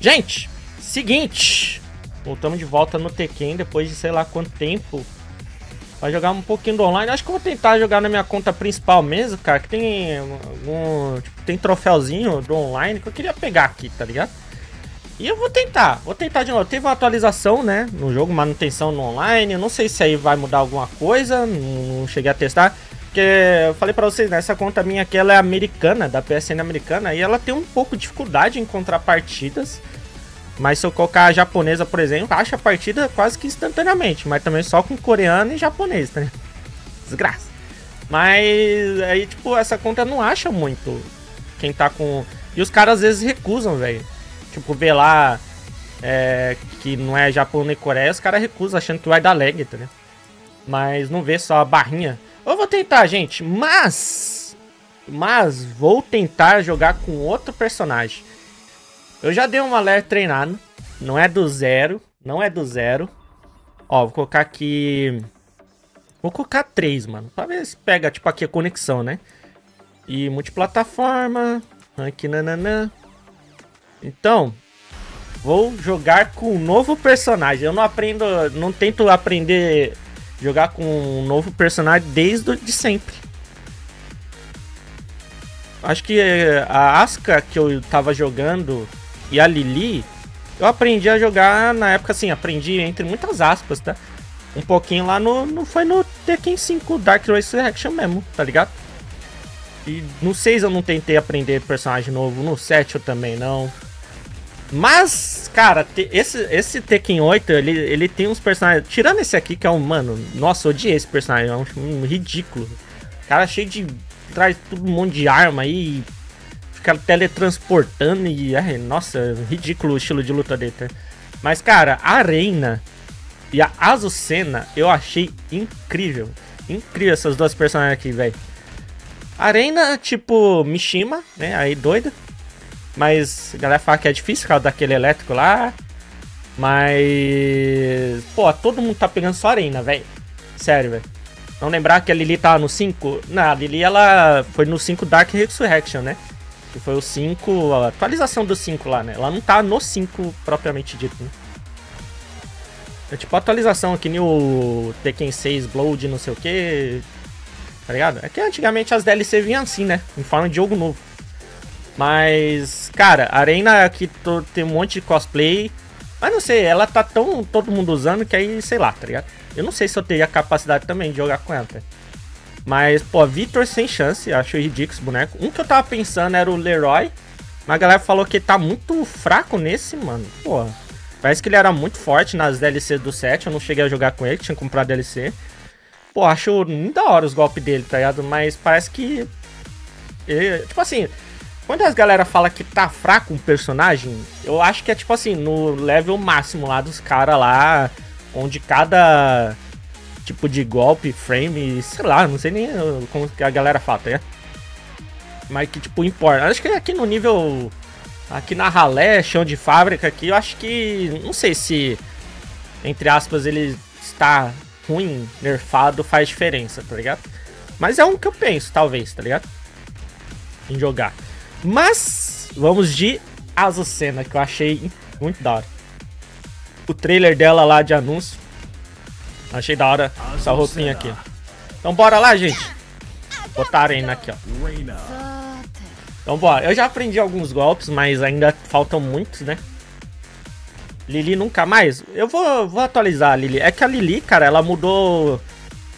Gente, seguinte, voltamos de volta no Tekken depois de sei lá quanto tempo. Vai jogar um pouquinho do online. Acho que eu vou tentar jogar na minha conta principal mesmo, cara. Que tem algum, tipo, tem troféuzinho do online que eu queria pegar aqui, tá ligado? E eu vou tentar de novo. Teve uma atualização, né, no jogo, manutenção no online. Eu não sei se aí vai mudar alguma coisa, não cheguei a testar. Porque eu falei pra vocês, né, essa conta minha aqui, ela é americana, da PSN americana. E ela tem um pouco de dificuldade em encontrar partidas. Mas se eu colocar a japonesa, por exemplo, acha a partida quase que instantaneamente. Mas também só com coreano e japonês, né? Desgraça. Mas aí, tipo, essa conta não acha muito quem tá com... E os caras às vezes recusam, velho. Tipo, vê lá que não é Japão nem Coreia, os caras recusam achando que vai dar lag, tá ligado? Mas não vê só a barrinha. Eu vou tentar, gente, mas vou tentar jogar com outro personagem. Eu já dei uma leve treinada, não é do zero. Ó, vou colocar aqui, vou colocar 3, mano, pra ver se pega, tipo, aqui a conexão, né? E multiplataforma, aqui nananã. Então, vou jogar com um novo personagem. Eu não tento aprender jogar com um novo personagem desde de sempre. Acho que a Asuka que eu tava jogando e a Lili, eu aprendi a jogar na época, assim, aprendi entre muitas aspas, tá? Um pouquinho lá no Tekken 5 Dark Resurrection mesmo, tá ligado? E no 6 eu não tentei aprender personagem novo, no 7 eu também não. Mas, cara, esse Tekken 8, ele tem uns personagens... Tirando esse aqui, que é um, mano, nossa, eu odiei esse personagem, é um ridículo. Cara cheio de... traz todo um monte de arma aí, fica teletransportando e... Ai, nossa, ridículo o estilo de luta dele, tá? Mas, cara, a Reina e a Azucena eu achei incrível. Incrível essas duas personagens aqui, velho. A Reina, tipo, Mishima, né? Aí doida. Mas a galera fala que é difícil por causa daquele elétrico lá. Mas... Pô, todo mundo tá pegando só a Reina, velho. Sério, velho. Não lembrar que a Lili tava no 5? Não, a Lili ela foi no 5 Dark Resurrection, né? Que foi o 5, a atualização do 5 lá, né? Ela não tá no 5 propriamente dito, né? É tipo a atualização que nem o Tekken 6 Blood, não sei o que. Tá ligado? É que antigamente as DLC vinham assim, né? Em forma de jogo novo. Mas, cara, a Reina aqui tem um monte de cosplay. Mas não sei, ela tá tão todo mundo usando que aí, sei lá, tá ligado? Eu não sei se eu teria capacidade também de jogar com ela, tá? Mas, pô, Victor sem chance, acho ridículo esse boneco. Um que eu tava pensando era o Leroy, mas a galera falou que tá muito fraco nesse, mano. Pô, parece que ele era muito forte nas DLC do 7, eu não cheguei a jogar com ele, tinha que comprar DLC. Pô, acho muito da hora os golpes dele, tá ligado? Mas parece que... Tipo assim, quando as galera fala que tá fraco um personagem, eu acho que é tipo assim, no level máximo lá dos caras lá... Onde cada tipo de golpe, frame, sei lá, não sei nem como que a galera fala, tá? Mas que tipo importa. Acho que aqui no nível, aqui na ralé, chão de fábrica aqui, eu acho que, não sei se, entre aspas, ele está ruim, nerfado, faz diferença, tá ligado? Mas é um que eu penso, talvez, tá ligado? Em jogar. Mas, vamos de Azucena, que eu achei muito da hora. O trailer dela lá de anúncio. Achei da hora essa roupinha aqui. Então bora lá, gente. Botar a Reina aqui, ó. Então bora. Eu já aprendi alguns golpes, mas ainda faltam muitos, né? Lili nunca mais. Eu vou atualizar a Lili. É que a Lili, cara, ela mudou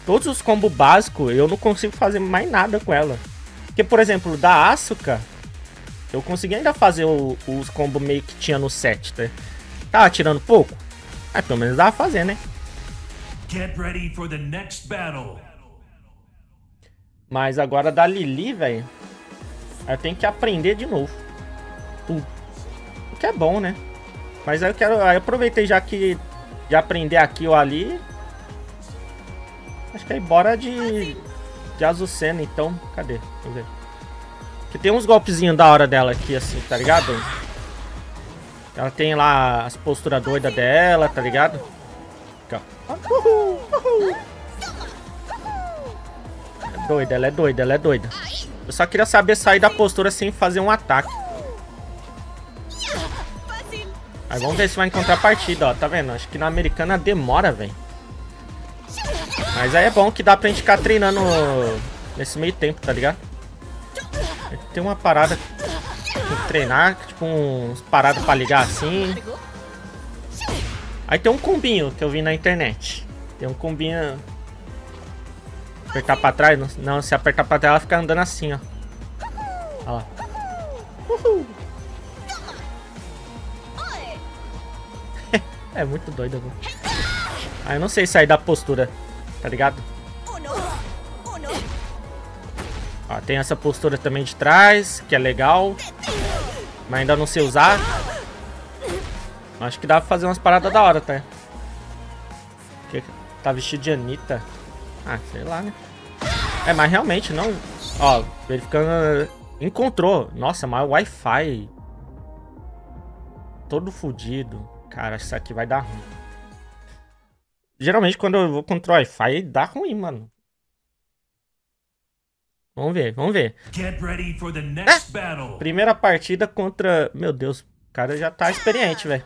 todos os combos básicos. Eu não consigo fazer mais nada com ela. Porque, por exemplo, da Asuka, eu consegui ainda fazer os combos meio que tinha no set, tá? Tá atirando pouco? Ah, pelo menos dava pra fazer, né? Mas agora da Lili, velho, eu tenho que aprender de novo. Tudo. O que é bom, né? Mas aí eu quero... Aí eu aproveitei já que... De aprender aqui ou ali. Acho que aí bora de Azucena, então. Cadê? Deixa eu ver. Porque tem uns golpezinhos da hora dela aqui, assim, tá ligado? Ela tem lá as posturas doidas dela, tá ligado? Aqui, ó. Uhul, uhul. É doida, ela é doida, ela é doida. Eu só queria saber sair da postura sem fazer um ataque. Aí vamos ver se vai encontrar partida, ó. Tá vendo? Acho que na americana demora, velho. Mas aí é bom que dá pra gente ficar treinando nesse meio tempo, tá ligado? Tem uma parada de treinar, tipo uns paradas pra ligar assim. Aí tem um combinho que eu vi na internet. Tem um combinho... Apertar pra trás? Não, se apertar pra trás ela fica andando assim, ó. Olha lá. Uhul. É muito doido, mano. Ah, eu não sei sair da postura, tá ligado? Ó, tem essa postura também de trás, que é legal. Mas ainda não sei usar. Acho que dá pra fazer umas paradas da hora, tá? Tá vestido de Anitta. Ah, sei lá, né? É, mas realmente não... Ó, verificando... Encontrou. Nossa, mas o Wi-Fi... Todo fodido. Cara, isso aqui vai dar ruim. Geralmente, quando eu vou contra o Wi-Fi, dá ruim, mano. Vamos ver, vamos ver. É? Primeira partida contra... Meu Deus, o cara já tá experiente, velho.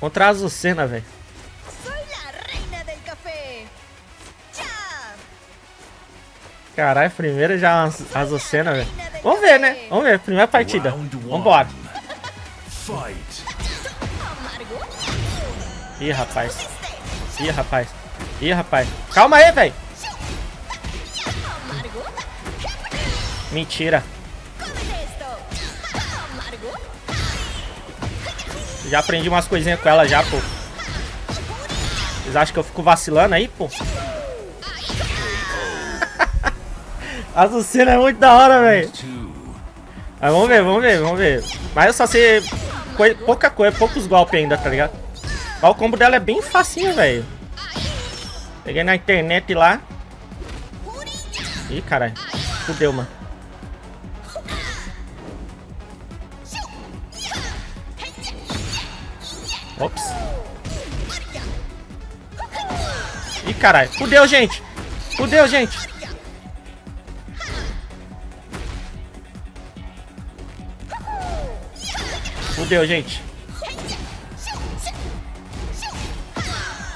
Contra a Azucena, velho. Caralho, primeira já a Azucena, velho. Vamos ver, né? Vamos ver, primeira partida. Vambora. Ih, rapaz. Ih, rapaz. Ih, rapaz. Calma aí, velho. Mentira. Já aprendi umas coisinhas com ela já, pô. Vocês acham que eu fico vacilando aí, pô? A Azucena é muito da hora, velho. Vamos ver, vamos ver, vamos ver. Mas eu só sei pouca coisa, poucos golpes ainda, tá ligado? Mas o combo dela é bem facinho, velho. Peguei na internet lá. Ih, caralho. Fudeu, mano. Ops. Ih, caralho. Fudeu, gente. Fudeu, gente. Fudeu, gente.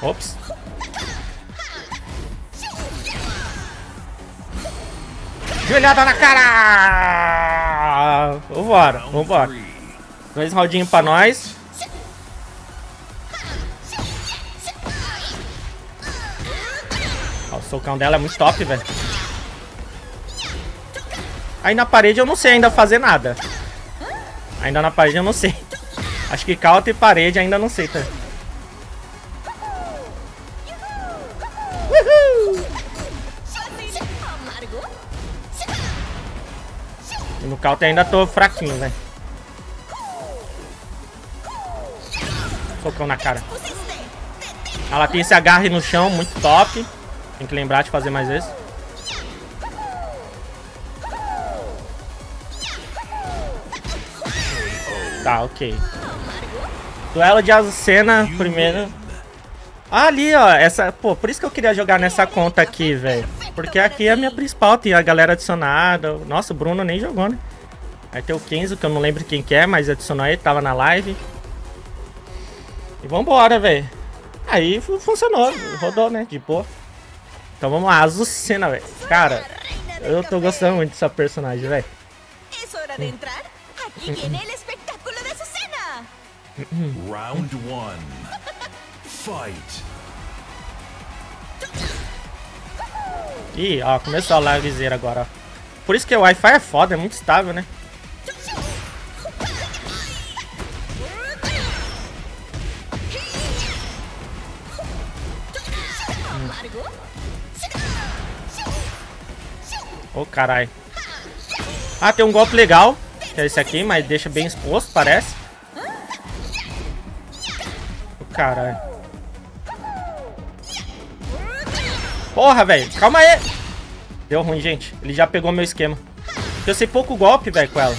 Ops. Joelhada na cara! Vambora, vambora. Dois roundinhos pra nós. Ó, o socão dela é muito top, velho. Aí na parede eu não sei ainda fazer nada. Ainda na parede eu não sei. Acho que counter e parede ainda não sei, tá? No counter ainda tô fraquinho, velho. Socão na cara. Ela tem esse agarre no chão, muito top. Tem que lembrar de fazer mais vezes. Tá, ok. Duelo de Azucena, primeiro. Ah, ali, ó. Essa, pô, por isso que eu queria jogar nessa conta aqui, velho. Porque aqui é a minha principal, tem a galera adicionada. Nossa, o Bruno nem jogou, né? Aí tem o 15, que eu não lembro quem que é, mas adicionou ele, tava na live. E vambora, velho. Aí funcionou, rodou, né? De boa. Então vamos lá, Azucena, velho. Cara, eu tô gostando muito dessa personagem, velho. É hora de entrar. Aqui vem o espetáculo de Azucena. Round 1. Fight. Ih, ó, começou a livezeira agora, ó. Por isso que o Wi-Fi é foda, é muito estável, né? Oh, caralho. Ah, tem um golpe legal, que é esse aqui, mas deixa bem exposto, parece. Oh, caralho. Porra, velho. Calma aí. Deu ruim, gente. Ele já pegou meu esquema. Eu sei pouco golpe, velho, com ela.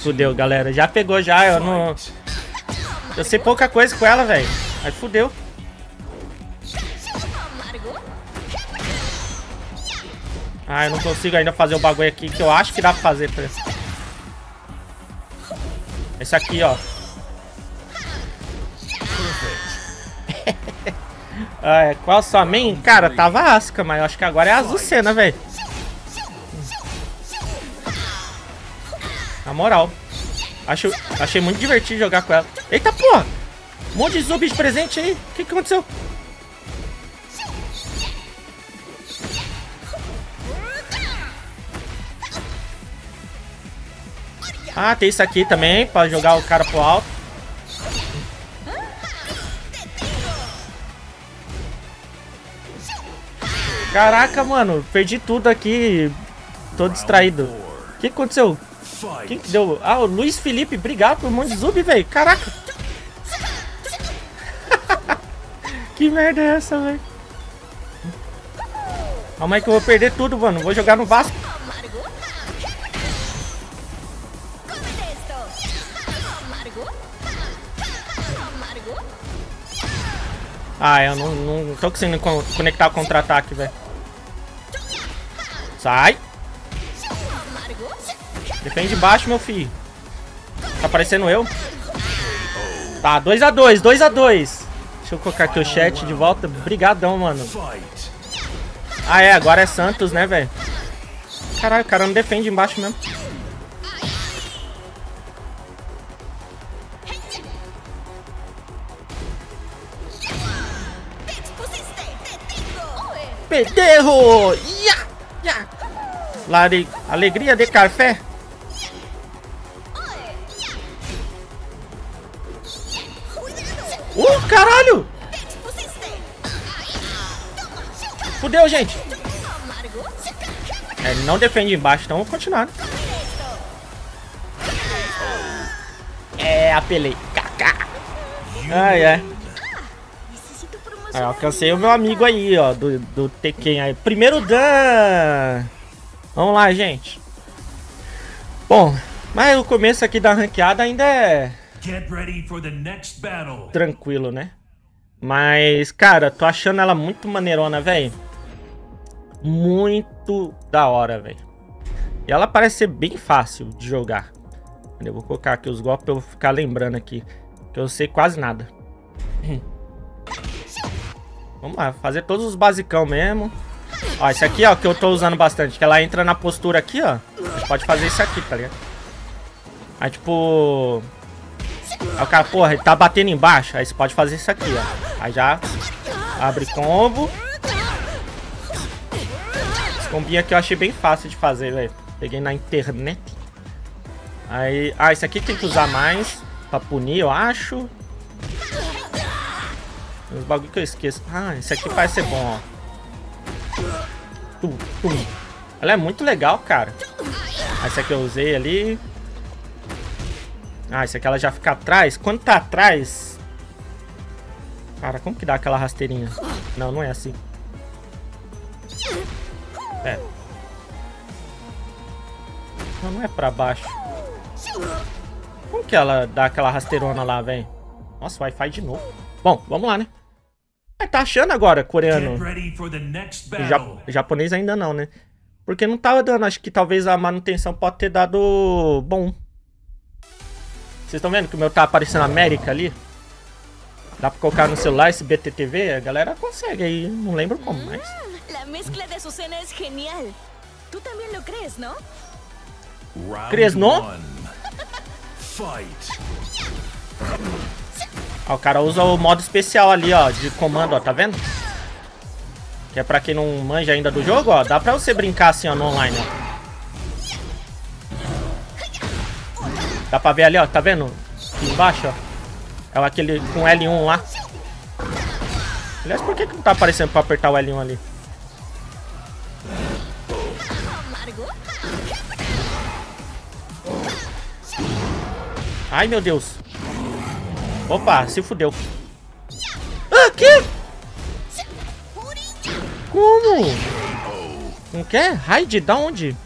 Fudeu, galera. Já pegou, já. Eu não... Eu sei pouca coisa com ela, velho. Aí fudeu. Ah, eu não consigo ainda fazer o bagulho aqui que eu acho que dá pra fazer. Esse aqui, ó. Ah, qual sua main? Cara, tava a Asuka, mas eu acho que agora é a Azucena, velho. Na moral. Achei muito divertido jogar com ela. Eita, porra! Um monte de zumbis presente aí. O que que aconteceu? Ah, tem isso aqui também, pra jogar o cara pro alto. Caraca, mano, perdi tudo aqui. Tô distraído. O que aconteceu? Quem que deu? Ah, o Luiz Felipe, obrigado por um monte de zumbi, velho. Caraca. Que merda é essa, velho? Calma aí que eu vou perder tudo, mano. Vou jogar no Vasco. Ah, eu não tô conseguindo conectar o contra-ataque, velho. Sai. Defende baixo, meu filho. Tá aparecendo eu. Tá, 2x2, 2x2. Deixa eu colocar aqui o chat de volta. Brigadão, mano. Ah, é, agora é Santos, né, velho? Caralho, o cara não defende embaixo mesmo. Pederro! Yeah, yeah. Alegria de café. Caralho! Fudeu, gente. É, não defende embaixo, então vou continuar. Né? É, apelei. Ai, ai. Aí, alcancei o meu amigo aí, ó, do Tekken aí. Primeiro dan! Vamos lá, gente. Bom, mas o começo aqui da ranqueada ainda é... tranquilo, né? Mas, cara, tô achando ela muito maneirona, velho. Muito da hora, velho. E ela parece ser bem fácil de jogar. Eu vou colocar aqui os golpes pra eu ficar lembrando aqui. Que eu sei quase nada. Vamos lá, fazer todos os basicão mesmo. Ó, esse aqui, ó, que eu tô usando bastante. Que ela entra na postura aqui, ó. A gente pode fazer isso aqui, tá ligado? Aí, tipo... aí o cara, porra, ele tá batendo embaixo. Aí você pode fazer isso aqui, ó. Aí já abre combo. Esse combinho aqui eu achei bem fácil de fazer, velho. Peguei na internet. Aí, ah, esse aqui tem que usar mais pra punir, eu acho. Os bagulho que eu esqueço. Ah, esse aqui parece ser bom, ó. Ela é muito legal, cara. Esse aqui eu usei ali. Ah, isso aqui ela já fica atrás. Quando tá atrás... cara, como que dá aquela rasteirinha? Não, não é assim. É. Não, não é pra baixo. Como que ela dá aquela rasteirona lá, velho? Nossa, Wi-Fi de novo. Bom, vamos lá, né? Tá achando agora, coreano. Japonês ainda não, né? Porque não tava dando. Acho que talvez a manutenção pode ter dado bom. Vocês estão vendo que o meu tá aparecendo América ali? Dá pra colocar no celular esse BTTV? A galera consegue aí, não lembro como, mas... a mescla de Azucena é genial. Tu também lo crees, não? Crees, não? Fight. Ó, o cara usa o modo especial ali, ó, de comando, ó, tá vendo? Que é pra quem não manja ainda do jogo, ó, dá pra você brincar assim, ó, no online, ó. Dá pra ver ali, ó, tá vendo? Aqui embaixo, ó. É aquele com L1 lá. Aliás, por que que não tá aparecendo pra apertar o L1 ali? Ai, meu Deus. Opa, se fudeu. Ah, que? Como? Não quer? Raid, da onde?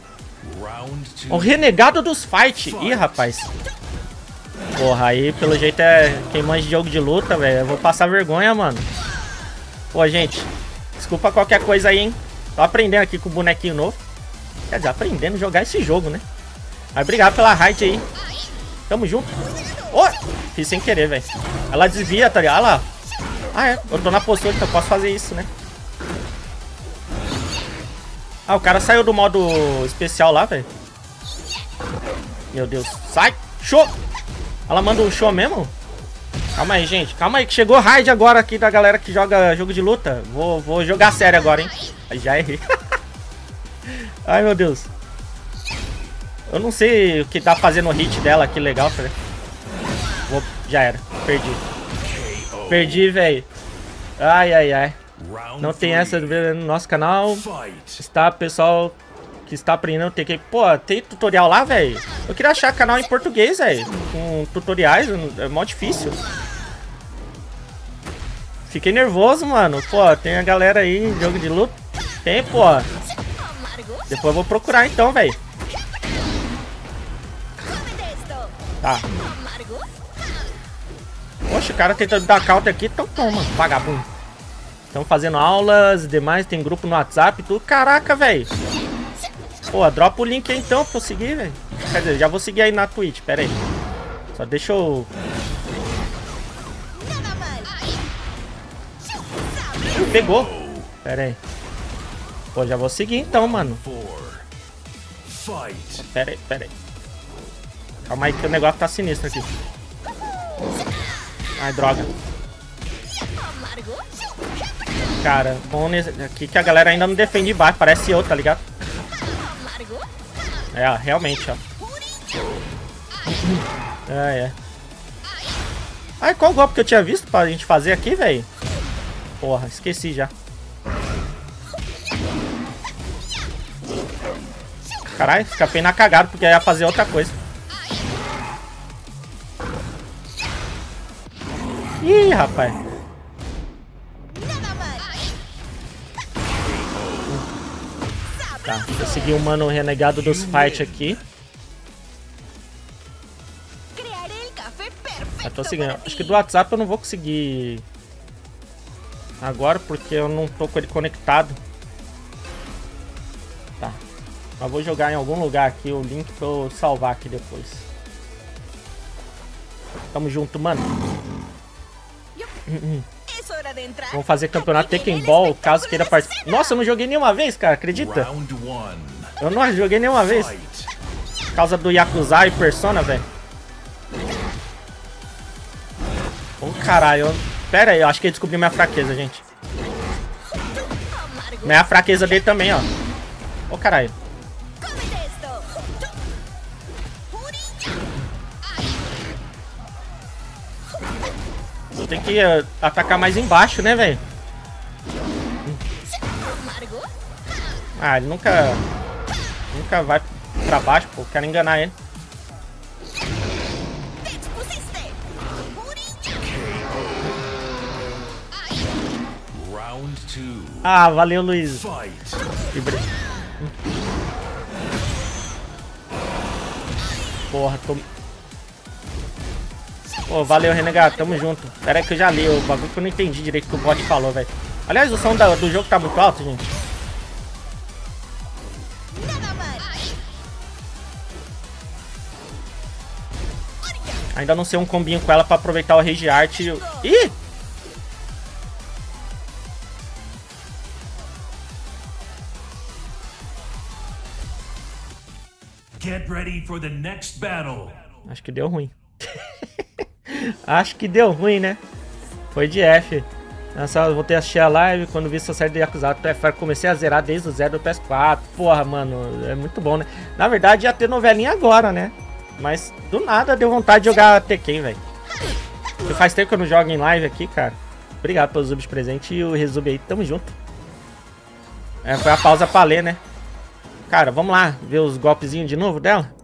O renegado dos fight. Ih, rapaz. Porra, aí pelo jeito é quem manja de jogo de luta, velho. Eu vou passar vergonha, mano. Pô, gente, desculpa qualquer coisa aí, hein. Tô aprendendo aqui com o bonequinho novo. Quer dizer, aprendendo a jogar esse jogo, né? Mas obrigado pela raid aí. Tamo junto. Oh! Fiz sem querer, velho. Ela desvia, tá ligado? Ah lá. Ah, é. Eu tô na postura, então eu posso fazer isso, né? Ah, o cara saiu do modo especial lá, velho. Meu Deus. Sai! Show! Ela manda um show mesmo? Calma aí, gente. Calma aí, que chegou raid agora aqui da galera que joga jogo de luta. Vou jogar sério agora, hein? Já errei. Ai, meu Deus. Eu não sei o que tá fazendo o hit dela aqui, legal. Vou... Já era. Perdi. Perdi, velho. Ai, ai, ai. Não tem essa no nosso canal. Está, pessoal, que está aprendendo TK. Pô, tem tutorial lá, velho? Eu queria achar canal em português, velho. Com tutoriais, é mó difícil. Fiquei nervoso, mano. Pô, tem a galera aí, jogo de luta. Tem, pô. Depois eu vou procurar então, velho. Tá. Poxa, o cara tentando dar counter aqui. Então toma, vagabundo. Estão fazendo aulas e demais. Tem grupo no WhatsApp e tudo. Caraca, velho. Pô, dropa o link aí então pra eu seguir, velho. Quer dizer, já vou seguir aí na Twitch. Pera aí. Só deixa eu... Pegou. Pera aí. Pô, já vou seguir então, mano. Pera aí, pera aí. Calma aí que o negócio tá sinistro aqui. Ai, droga. Cara, aqui que a galera ainda não defende embaixo. Parece eu, tá ligado? É, ó, realmente, ó. É, é. Ai, qual golpe que eu tinha visto pra gente fazer aqui, velho? Porra, esqueci já. Caralho, escapei na cagada porque ia fazer outra coisa. Ih, rapaz. Tá, vou seguir o mano renegado dos fights aqui. Eu tô seguindo. Acho que do WhatsApp eu não vou conseguir agora porque eu não tô com ele conectado. Tá. Mas vou jogar em algum lugar aqui o link pra eu salvar aqui depois. Tamo junto, mano. Vamos fazer campeonato Tekken Ball, caso queira participar. Nossa, eu não joguei nenhuma vez, cara, acredita? Eu não joguei nenhuma vez. Por causa do Yakuza e Persona, velho. Ô, caralho. Pera aí, eu acho que ele descobriu minha fraqueza, gente. Minha fraqueza dele também, ó. Ô, caralho. Tem que atacar mais embaixo, né, velho? Ah, ele nunca vai pra baixo, pô. Quero enganar ele. Ah, valeu, Luiz. Porra, tô... Pô, valeu, Renegado, tamo junto. Pera aí que eu já li o bagulho que eu não entendi direito o que o bot falou, velho. Aliás, o som do jogo tá muito alto, gente. Ainda não sei um combinho com ela pra aproveitar o rage art. Ih! Get ready for the next battle. Acho que deu ruim. Acho que deu ruim, né? Foi de F. Eu voltei a assistir a live quando vi sua série de Yakuza. Comecei a zerar desde o 0 do PS4. Porra, mano, é muito bom, né? Na verdade, ia ter novelinha agora, né? Mas do nada deu vontade de jogar Tekken, velho. Faz tempo que eu não jogo em live aqui, cara. Obrigado pelos subs presentes e o resub aí. Tamo junto. É, foi a pausa pra ler, né? Cara, vamos lá ver os golpezinhos de novo dela?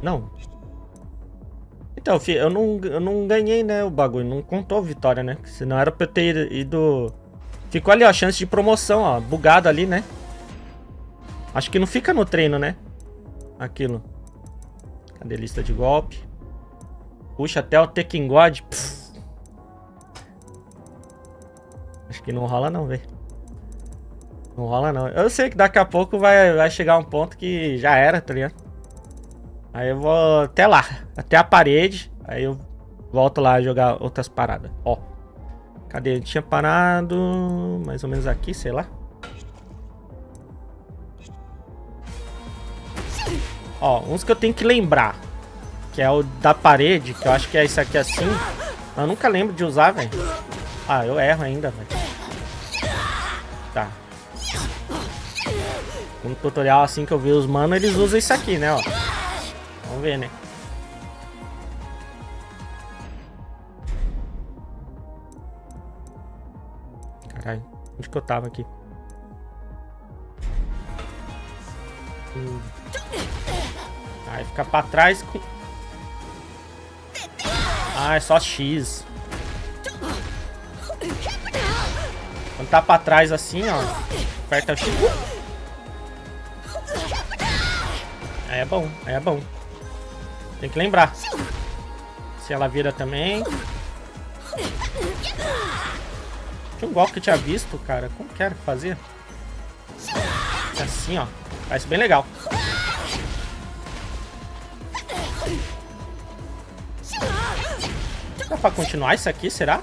Não. Então, eu não ganhei, né, o bagulho. Não contou vitória, né? Senão era pra eu ter ido... Ficou ali, ó, chance de promoção, ó. Bugado ali, né? Acho que não fica no treino, né? Aquilo. Cadê a lista de golpe? Puxa até o Tekken God. Pff. Acho que não rola não, velho. Não rola não. Eu sei que daqui a pouco vai chegar um ponto que já era, tá ligado? Aí eu vou até lá, até a parede. Aí eu volto lá a jogar outras paradas. Ó, cadê? Eu tinha parado mais ou menos aqui, sei lá. Ó, uns que eu tenho que lembrar. Que é o da parede, que eu acho que é isso aqui assim. Eu nunca lembro de usar, velho. Ah, eu erro ainda, velho. Tá. Um tutorial assim que eu vi os mano, eles usam isso aqui, né, ó. Vamos ver, né. Caralho, onde que eu tava aqui? Aí fica pra trás com... Ah, é só X. Quando tá pra trás assim, ó, aperta o X. Aí é bom, aí é bom. Tem que lembrar. Se ela vira também. Tinha um golpe que eu tinha visto, cara. Como que era que fazia? Assim, ó. Parece bem legal. Dá pra continuar isso aqui, será?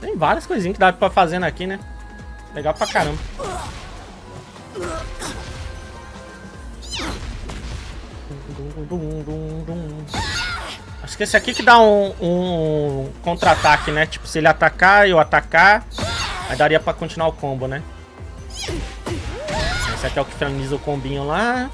Tem várias coisinhas que dá pra fazer aqui, né? Legal pra caramba. Acho que esse aqui que dá um contra-ataque, né? Tipo, se ele atacar e eu atacar... Aí daria pra continuar o combo, né? Esse aqui é o que finaliza o combinho lá.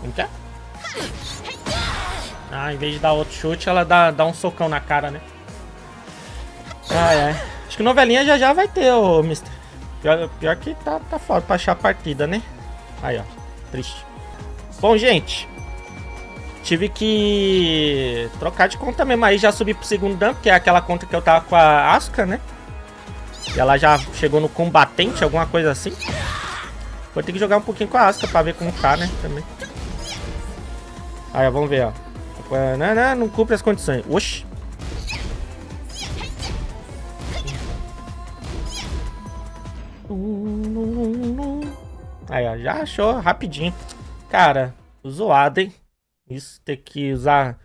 Como que é? Ah, em vez de dar outro chute, ela dá um socão na cara, né? Ai, ai. Acho que novelinha já vai ter, ô mister. Pior que tá foda pra achar a partida, né? Aí, ó. Triste. Bom, gente. Tive que trocar de conta mesmo. Aí já subi pro segundo dan, que é aquela conta que eu tava com a Asuka, né? E ela já chegou no combatente, alguma coisa assim. Vou ter que jogar um pouquinho com a Asuka pra ver como tá, né? Também. Aí, ó. Vamos ver, ó. Não cumpre as condições. Oxi. Aí, ó, já achou rapidinho. Cara, zoado, hein? Isso, ter que usar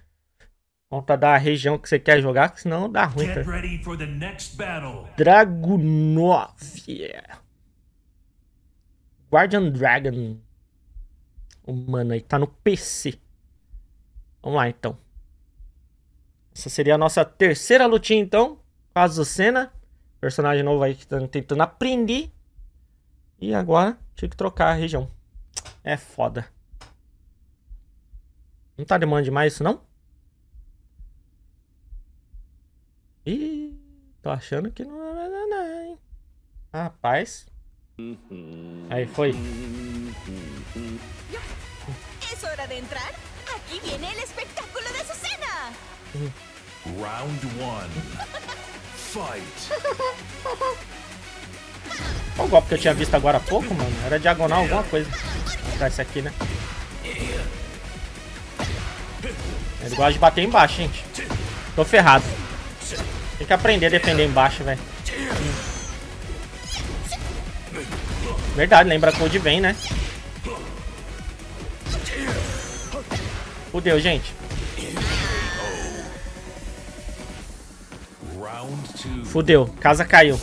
conta da região que você quer jogar, senão dá ruim, tá? Dragunov, yeah. Guardian Dragon. Oh, mano, aí tá no PC. Vamos lá, então. Essa seria a nossa terceira lutinha, então. Com a Azucena. Personagem novo aí que tá tentando aprender. E agora, tinha que trocar a região. É foda. Não tá demandando demais isso, não? Ih, tô achando que não, hein? Rapaz. Aí foi. É hora de entrar. Aqui vem o espetáculo da Azucena. Round 1. Qual o golpe que eu tinha visto agora há pouco, mano? Era diagonal alguma coisa. Tá, esse aqui, né? Ele gosta de bater embaixo, gente. Tô ferrado. Tem que aprender a defender embaixo, velho. Verdade, lembra a Cold Vem, né? Fudeu, gente. Fudeu, casa caiu.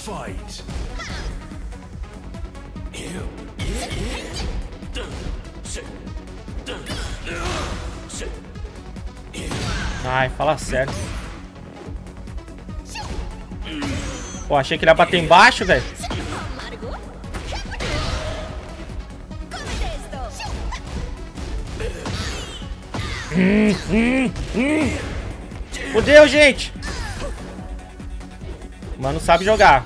Ai, fala sério. Pô, achei que ele ia bater embaixo, velho. Fudeu, gente. Mano, sabe jogar.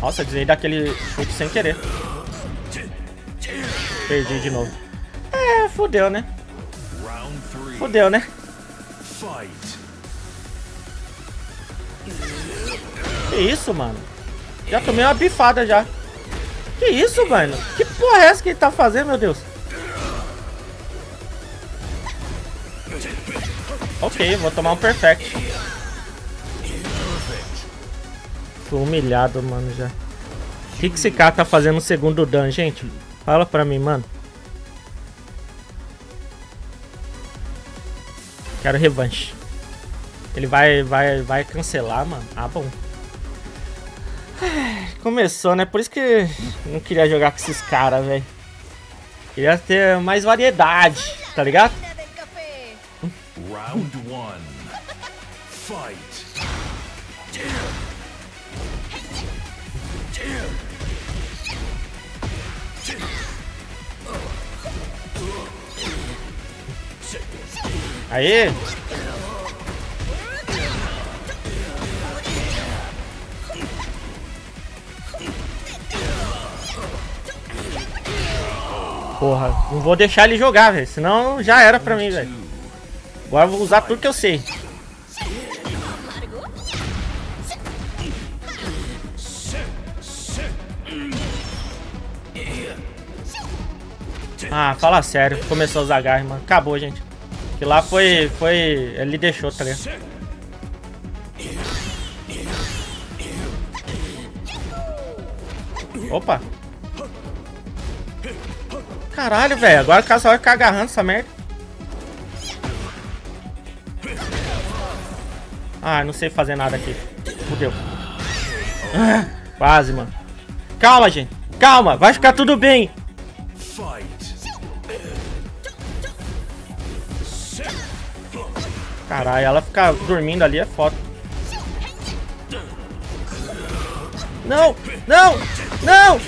Nossa, eu desviei daquele chute sem querer. Perdi de novo. Fudeu, né? Fudeu, né? Que isso, mano? Já tomei uma bifada já. Que isso, mano? Que porra é essa que ele tá fazendo, meu Deus? Ok, vou tomar um perfect. Tô humilhado, mano, já. O que esse cara tá fazendo no segundo dan, gente? Fala pra mim, mano. Quero revanche. Ele vai cancelar, mano. Ah, bom. Começou, né? Por isso que não queria jogar com esses caras, velho. Queria ter mais variedade, tá ligado? Round 1. Fight. Aê! Porra, não vou deixar ele jogar, velho. Senão já era pra mim, velho. Agora eu vou usar tudo que eu sei. Ah, fala sério. Começou a usar garra, mano. Acabou, gente. Que lá foi... Ele deixou, tá ligado? Opa! Caralho, velho. Agora o cara só vai ficar agarrando essa merda. Ah, não sei fazer nada aqui. Fudeu. Ah, quase, mano. Calma, gente. Calma. Vai ficar tudo bem. Caralho, ela ficar dormindo ali é foda. Não! Não! Não!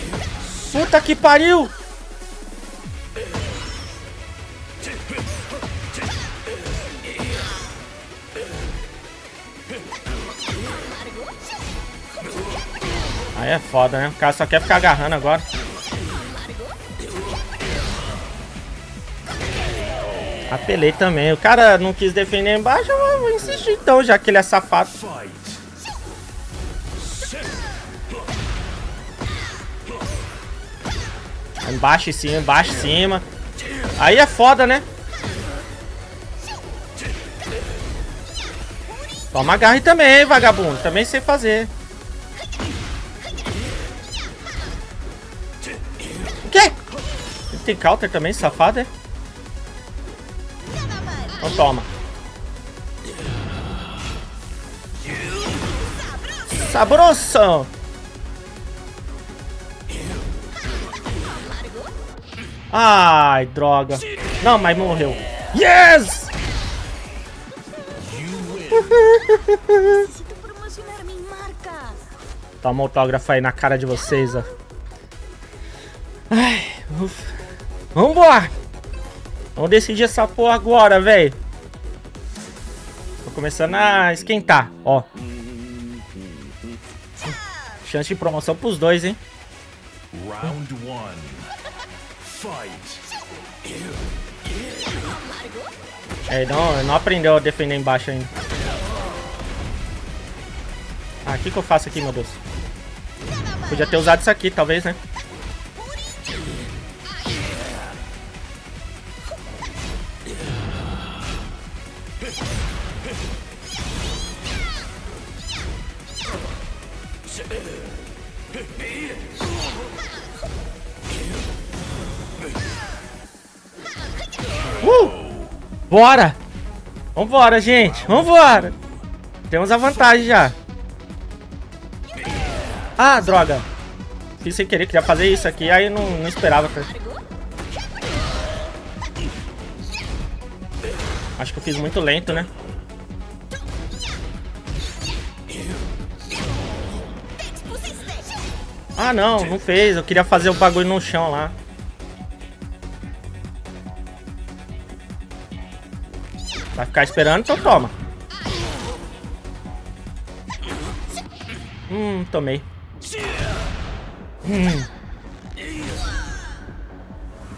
Puta que pariu! Aí é foda, né? O cara só quer ficar agarrando agora. Apelei também. O cara não quis defender embaixo, eu vou insistir então, já que ele é safado. Embaixo e cima, embaixo e cima. Aí é foda, né? Toma agarre também, vagabundo. Também sei fazer. O quê? Ele tem counter também, safado, é? Então toma. Sabroso! Ai, droga. Não, mas morreu. Yes! Toma um autógrafo aí na cara de vocês, ó. Ai, ufa. Vambora! Vamos decidir essa porra agora, velho. Tô começando a esquentar, ó. Chance de promoção pros dois, hein? Round 1. Fight. É, não aprendeu a defender embaixo ainda. Ah, o que que eu faço aqui, meu Deus? Podia ter usado isso aqui, talvez, né? Bora! Vambora, gente! Vambora! Temos a vantagem já. Ah, droga! Fiz sem querer, queria fazer isso aqui, aí não esperava. Acho que eu fiz muito lento, né? Ah, não fez. Eu queria fazer o bagulho no chão lá. Vai ficar esperando, então toma. Tomei.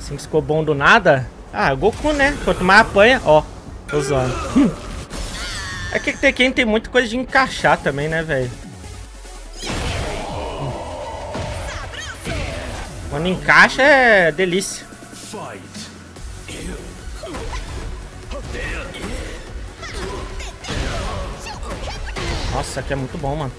Assim ficou bom do nada? Ah, Goku, né? Quanto mais apanha, ó. Tô zoando. É que Tekken tem muita coisa de encaixar também, né, velho? Quando encaixa é delícia. Nossa, aqui é muito bom, mano.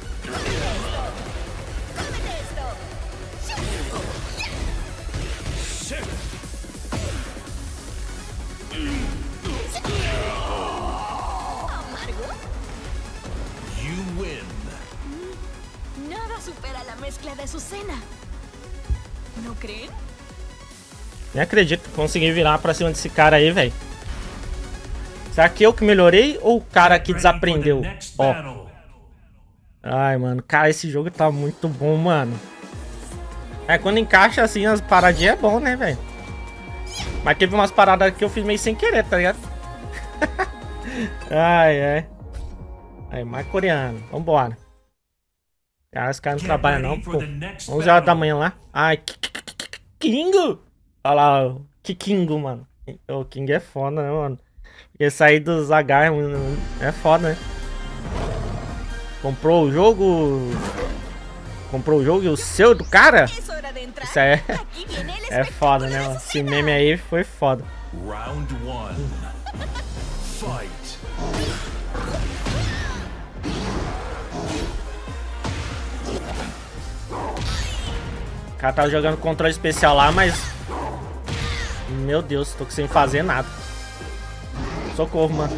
Nem acredito que consegui virar pra cima desse cara aí, velho. Será que eu que melhorei ou o cara que desaprendeu? Ó. Ai, mano. Cara, esse jogo tá muito bom, mano. É, quando encaixa assim as paradinhas é bom, né, velho? Mas teve umas paradas que eu fiz meio sem querer, tá ligado? Ai, ai. Aí, mais coreano. Vambora. Cara, esse cara não trabalha não, pô. 11 horas da manhã lá. Ai, King! Olha lá, que Kingo, mano. O King é foda, né, mano? Porque sair dos H é foda, né? Comprou o jogo. Comprou o jogo e o seu do cara? Isso aí é. É foda, né, mano? Esse meme aí foi foda. Round 1. Fight. O cara tava jogando controle especial lá, mas. Meu Deus, tô sem fazer nada. Socorro, mano.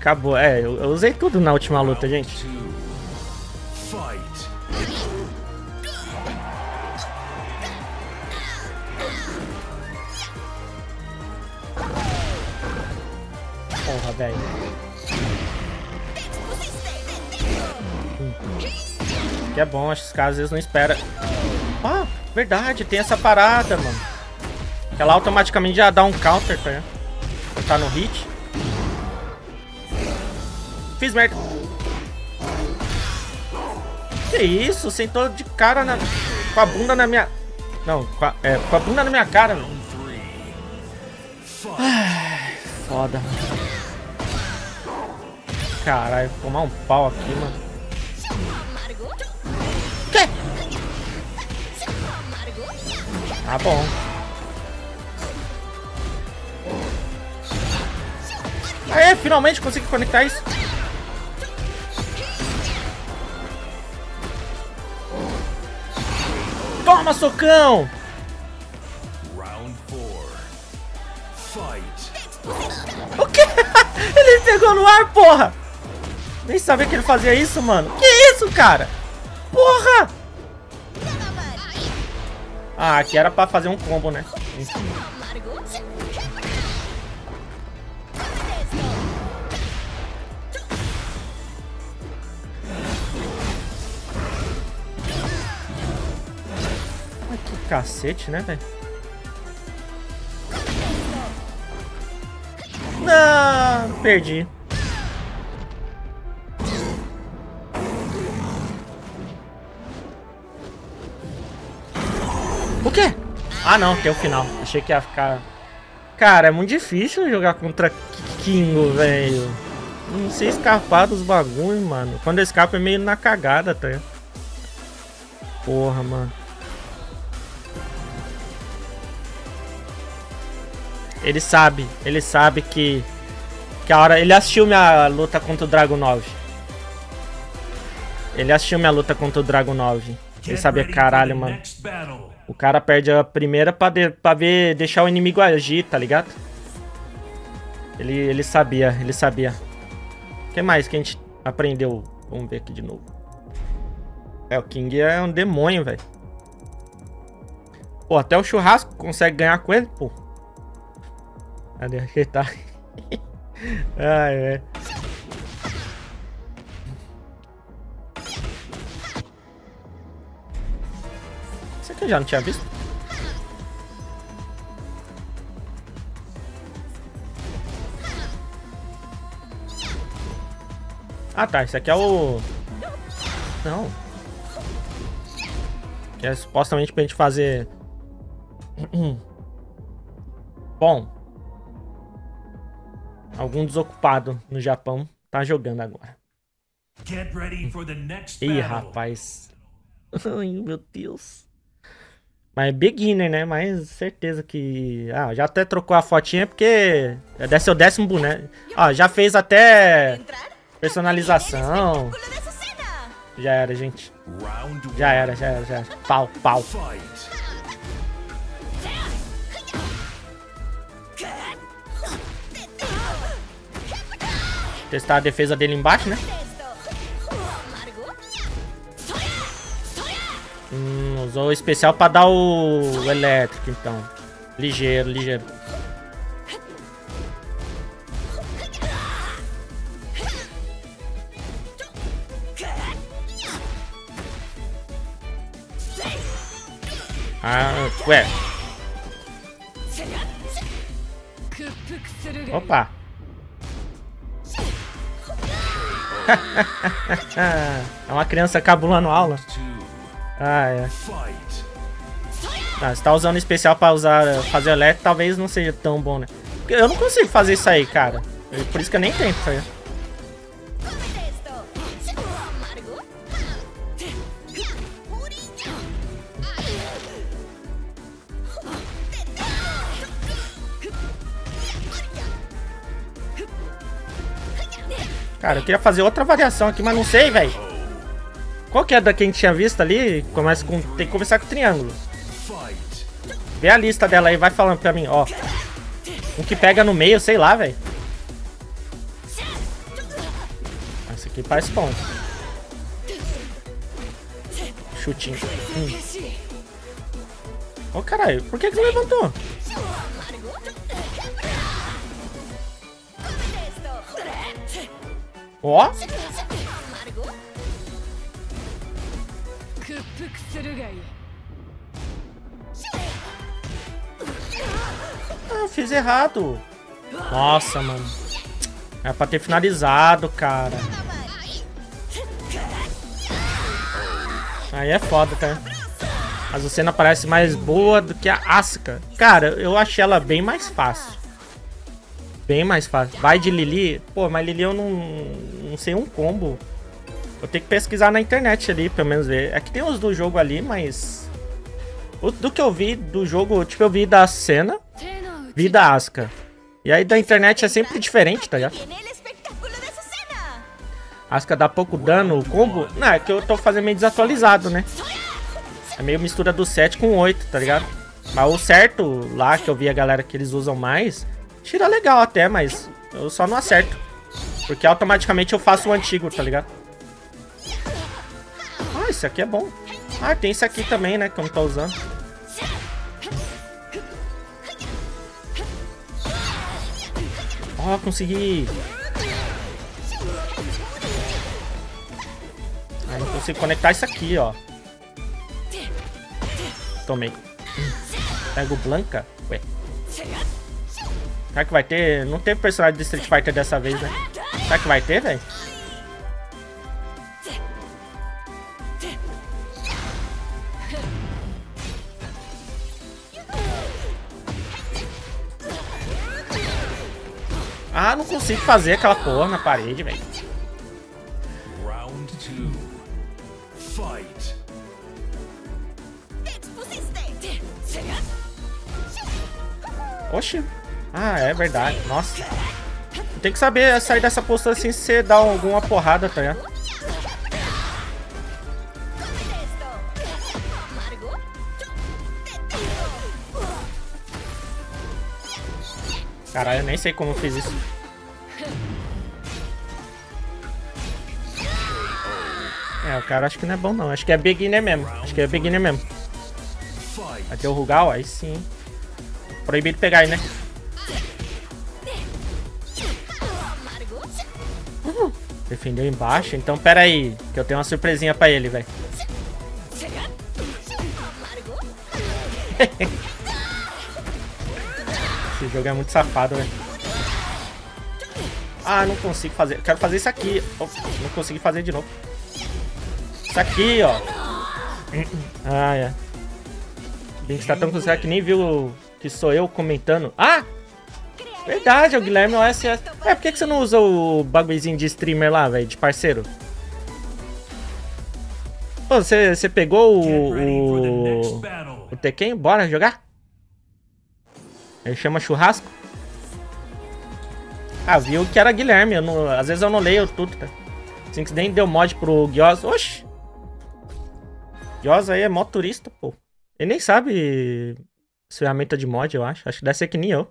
Acabou. É, eu usei tudo na última luta, gente. Porra, velho. Que é bom, acho que os caras às vezes não esperam. Ah, verdade, tem essa parada, mano. Ela automaticamente já dá um counter, tá? Tá no hit. Fiz merda. Que isso? Sentou de cara na... Com a bunda na minha... Não, com a bunda na minha cara, mano. Ai, foda. Caralho, vou tomar um pau aqui, mano. Que? Tá bom. Aê, finalmente consegui conectar isso. Toma, socão! Round 4. Fight. O quê? Ele pegou no ar, porra! Nem sabia que ele fazia isso, mano. Que isso, cara? Porra! Ah, aqui era pra fazer um combo, né? Isso. Cacete, né, velho? Não, perdi. O quê? Ah, não, tem o final. Achei que ia ficar... Cara, é muito difícil jogar contra Kingo, velho. Não sei escapar dos bagulhos, mano. Quando eu escapo é meio na cagada até. Porra, mano. Ele sabe que a hora... Ele assistiu minha luta contra o Dragunov. Ele sabia, caralho, mano. O cara perde a primeira pra ver, deixar o inimigo agir, tá ligado? Ele sabia. O que mais que a gente aprendeu? Vamos ver aqui de novo. É, o King é um demônio, velho. Pô, até o churrasco consegue ganhar com ele, pô. Cadê? Aqui tá. Ai, velho. Isso aqui eu já não tinha visto. Ah, tá. Isso aqui é o... Não. Que é supostamente pra gente fazer... Bom. Algum desocupado no Japão tá jogando agora. Ih, rapaz. Ai, meu Deus. Mas beginner, né? Mas certeza que... Ah, já até trocou a fotinha porque... É seu décimo boneco. Ah, já fez até... Personalização. Já era, gente. Já era. Pau. Testar a defesa dele embaixo, né? Usou o especial pra dar o elétrico, então. Ligeiro. Ah, ué. Opa. É uma criança cabulando aula. Ah, é. Ah, você tá usando especial pra usar, fazer elétrico, talvez não seja tão bom, né? Porque eu não consigo fazer isso aí, cara. Por isso que eu nem tento fazer. Cara, eu queria fazer outra variação aqui, mas não sei, velho. Qual que é da que a gente tinha visto ali? Começa com... Tem que começar com o triângulo. Vê a lista dela aí, vai falando pra mim, ó. Um que pega no meio, sei lá, velho. Essa aqui parece bom. Chutinho. Ô, caralho, por que que não levantou? Ó. Ah, fiz errado. Nossa, mano. Era pra ter finalizado, cara. Aí é foda, cara. A Azucena parece mais boa do que a Asuka. Cara, eu achei ela bem mais fácil. Vai de Lili. Pô, mas Lili eu não sei um combo. Vou ter que pesquisar na internet ali, pelo menos ver. É que tem os do jogo ali, mas... Do que eu vi do jogo, tipo, eu vi da Azucena, vi da Asuka. E aí da internet é sempre diferente, tá ligado? Asuka dá pouco dano, o combo... Não, é que eu tô fazendo meio desatualizado, né? É meio mistura do 7 com 8, tá ligado? Mas o certo lá, que eu vi a galera que eles usam mais... Tira legal até, mas eu só não acerto. Porque automaticamente eu faço o antigo, tá ligado? Ah, esse aqui é bom. Ah, tem esse aqui também, né, que eu não tô usando. Ó, consegui. Ah, não consigo conectar isso aqui, ó. Tomei. Pego Blanca. Ué. Será que vai ter? Não teve personagem de Street Fighter dessa vez, né? Será que vai ter, velho? Ah, não consigo fazer aquela porra na parede, velho. Round 2. Fight. Oxi. Ah, é verdade. Nossa. Tem que saber sair dessa postura assim se você dá alguma porrada, tá ligado? Caralho, eu nem sei como eu fiz isso. É, o cara acho que não é bom não. Acho que é beginner mesmo. Até o Rugal, aí sim. Proibido pegar aí, né? Defendeu embaixo, então pera aí, que eu tenho uma surpresinha pra ele, velho. Esse jogo é muito safado, velho. Ah, não consigo fazer. Quero fazer isso aqui. Oh, não consegui fazer de novo. Isso aqui, ó. Ah, é. O Link tá tão concentrado que nem viu que sou eu comentando. Ah! Verdade, é o Guilherme OS. É, por que você não usa o bagulhozinho de streamer lá, velho, de parceiro? Pô, você pegou o Tekken? Bora jogar? Ele chama churrasco? Ah, viu que era Guilherme. Eu não, às vezes eu não leio tudo, tá? Assim que nem deu mod pro Gyoza. Oxi! Gyoza aí é mó turista, pô. Ele nem sabe ferramenta de mod, eu acho. Acho que deve ser que nem eu.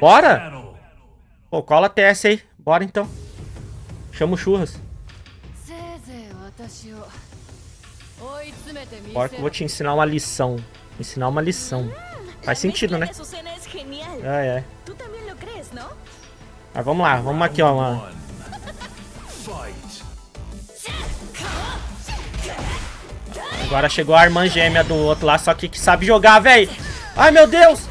Bora? Pô, cola a TS aí. Bora então. Chama o churras. Bora que eu vou te ensinar uma lição. Ensinar uma lição. Faz sentido, né? Ah, é. Mas vamos lá, vamos aqui, ó, mano. Agora chegou a irmã gêmea do outro lá, só que sabe jogar, velho. Ai, meu Deus!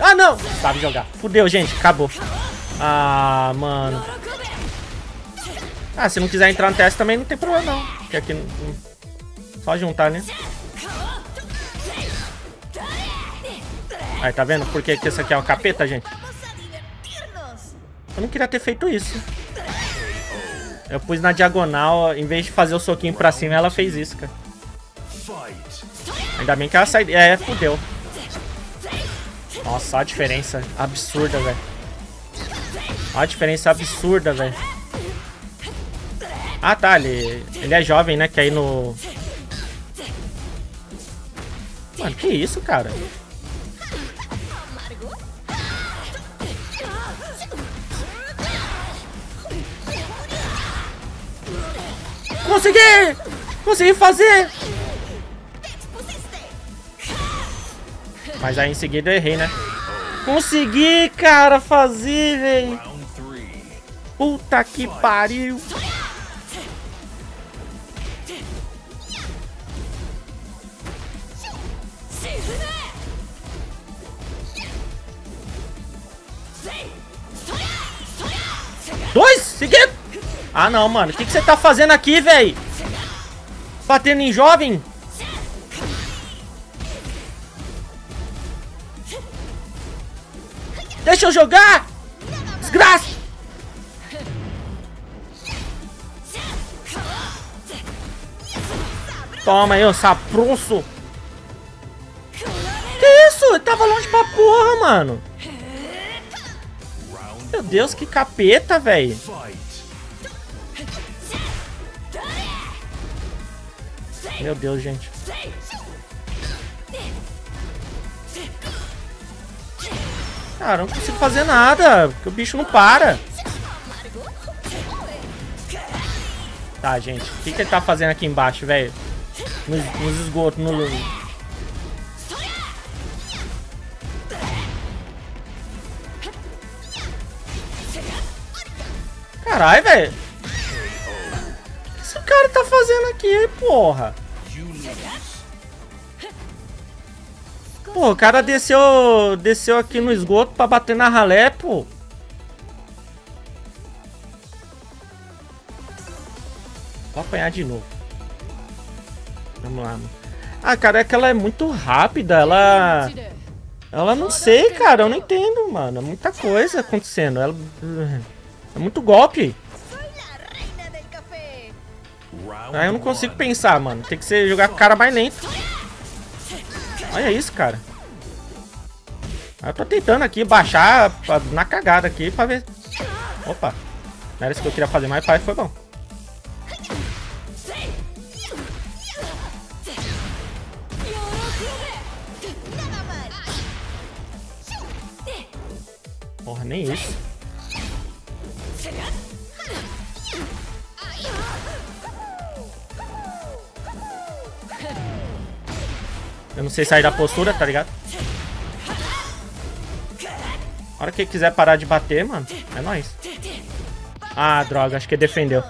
Ah, não! Sabe jogar. Fudeu, gente, acabou. Ah, mano. Ah, se não quiser entrar no teste também não tem problema, não. Porque aqui... Só juntar, né? Aí, tá vendo por que isso aqui é uma capeta, gente? Eu não queria ter feito isso. Eu pus na diagonal, em vez de fazer o soquinho pra cima, ela fez isso, cara. Ainda bem que ela saiu... É, fudeu. Nossa, olha a diferença absurda, velho. Olha a diferença absurda, velho. Ah, tá, ele é jovem, né? Que aí no... Mano, que isso, cara? Consegui! Consegui fazer! Mas aí em seguida eu errei, né? Consegui, cara, fazer, velho! Puta que pariu! Dois! Seguido! Ah, não, mano. O que você tá fazendo aqui, velho? Batendo em jovem? Deixa eu jogar! Desgraça! Toma aí, ô sapronço! Que isso? Ele tava longe pra porra, mano! Meu Deus, que capeta, velho! Meu Deus, gente. Cara, eu não consigo fazer nada, porque o bicho não para. Tá, gente. O que ele tá fazendo aqui embaixo, velho? Nos esgotos, no... Caralho, velho. O que esse cara tá fazendo aqui, porra? Pô, o cara desceu aqui no esgoto pra bater na ralé, pô. Vou apanhar de novo. Vamos lá, mano. Ah, cara, é que ela é muito rápida, ela... Ela não sei, cara, eu não entendo, mano. É muita coisa acontecendo, ela... É muito golpe. Aí eu não consigo pensar, mano. Tem que ser jogar com o cara mais lento. Olha isso, cara. Eu tô tentando aqui baixar na cagada aqui pra ver. Opa. Não era isso que eu queria fazer, mas foi bom. Porra, nem isso. Eu não sei sair da postura, tá ligado? A hora que ele quiser parar de bater, mano, é nóis. Ah, droga, acho que defendeu.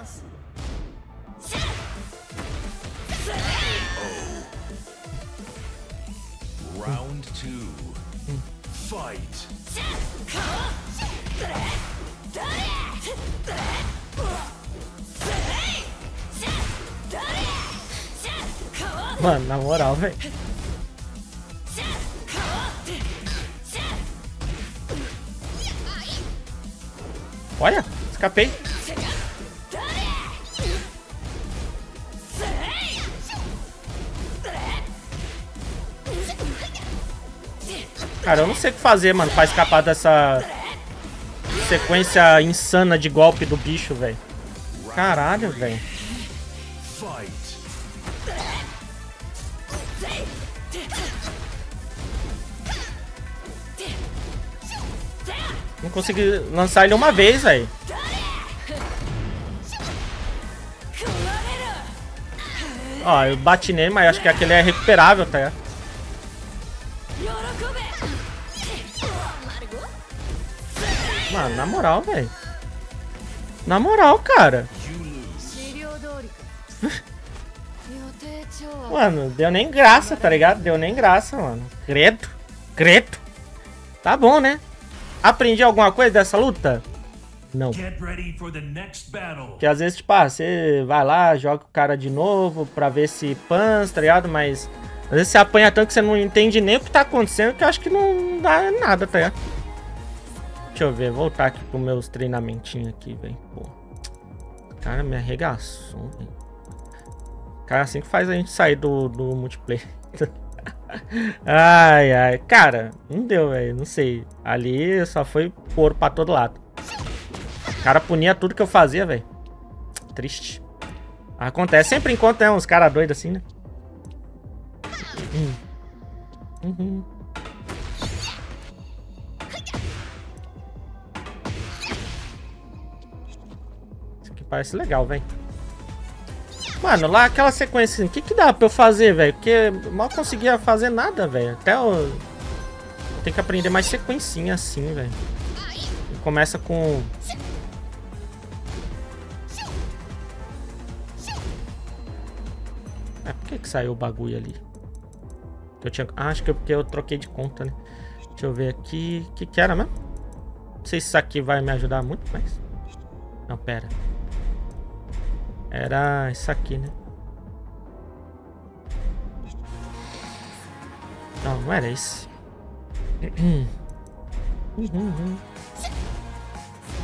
Mano, na moral, velho. Olha, escapei. Cara, eu não sei o que fazer, mano, pra escapar dessa sequência insana de golpe do bicho, velho. Caralho, velho. Não consegui lançar ele uma vez, velho. Ó, eu bati nele, mas acho que aquele é recuperável, tá? Mano, na moral, velho. Na moral, cara. Mano, deu nem graça, tá ligado? Deu nem graça, mano. Credo. Credo. Tá bom, né? Aprendi alguma coisa dessa luta? Não. Porque às vezes, tipo, ah, você vai lá, joga o cara de novo pra ver se pans, tá ligado? Mas às vezes você apanha tanto que você não entende nem o que tá acontecendo, que eu acho que não dá nada, tá ligado? Deixa eu ver, voltar aqui pros meus treinamentinhos aqui, velho. Pô. Cara, me arregaçou, velho. Cara, assim que faz a gente sair do multiplayer. Ai, ai. Cara, não deu, velho. Não sei. Ali só foi pôr pra todo lado. O cara punia tudo que eu fazia, velho. Triste. Acontece. Sempre enquanto é uns caras doidos assim, né? Uhum. Isso aqui parece legal, velho. Mano, lá aquela sequência, o que dá pra eu fazer, velho? Porque mal conseguia fazer nada, velho. Até eu tenho que aprender mais sequencinha assim, velho. Começa com... É, por que saiu o bagulho ali? Eu tinha... Ah, acho que é porque eu troquei de conta, né? Deixa eu ver aqui... O que era mesmo? Não sei se isso aqui vai me ajudar muito, mas... Não, pera... Era isso aqui, né? Não, não era esse.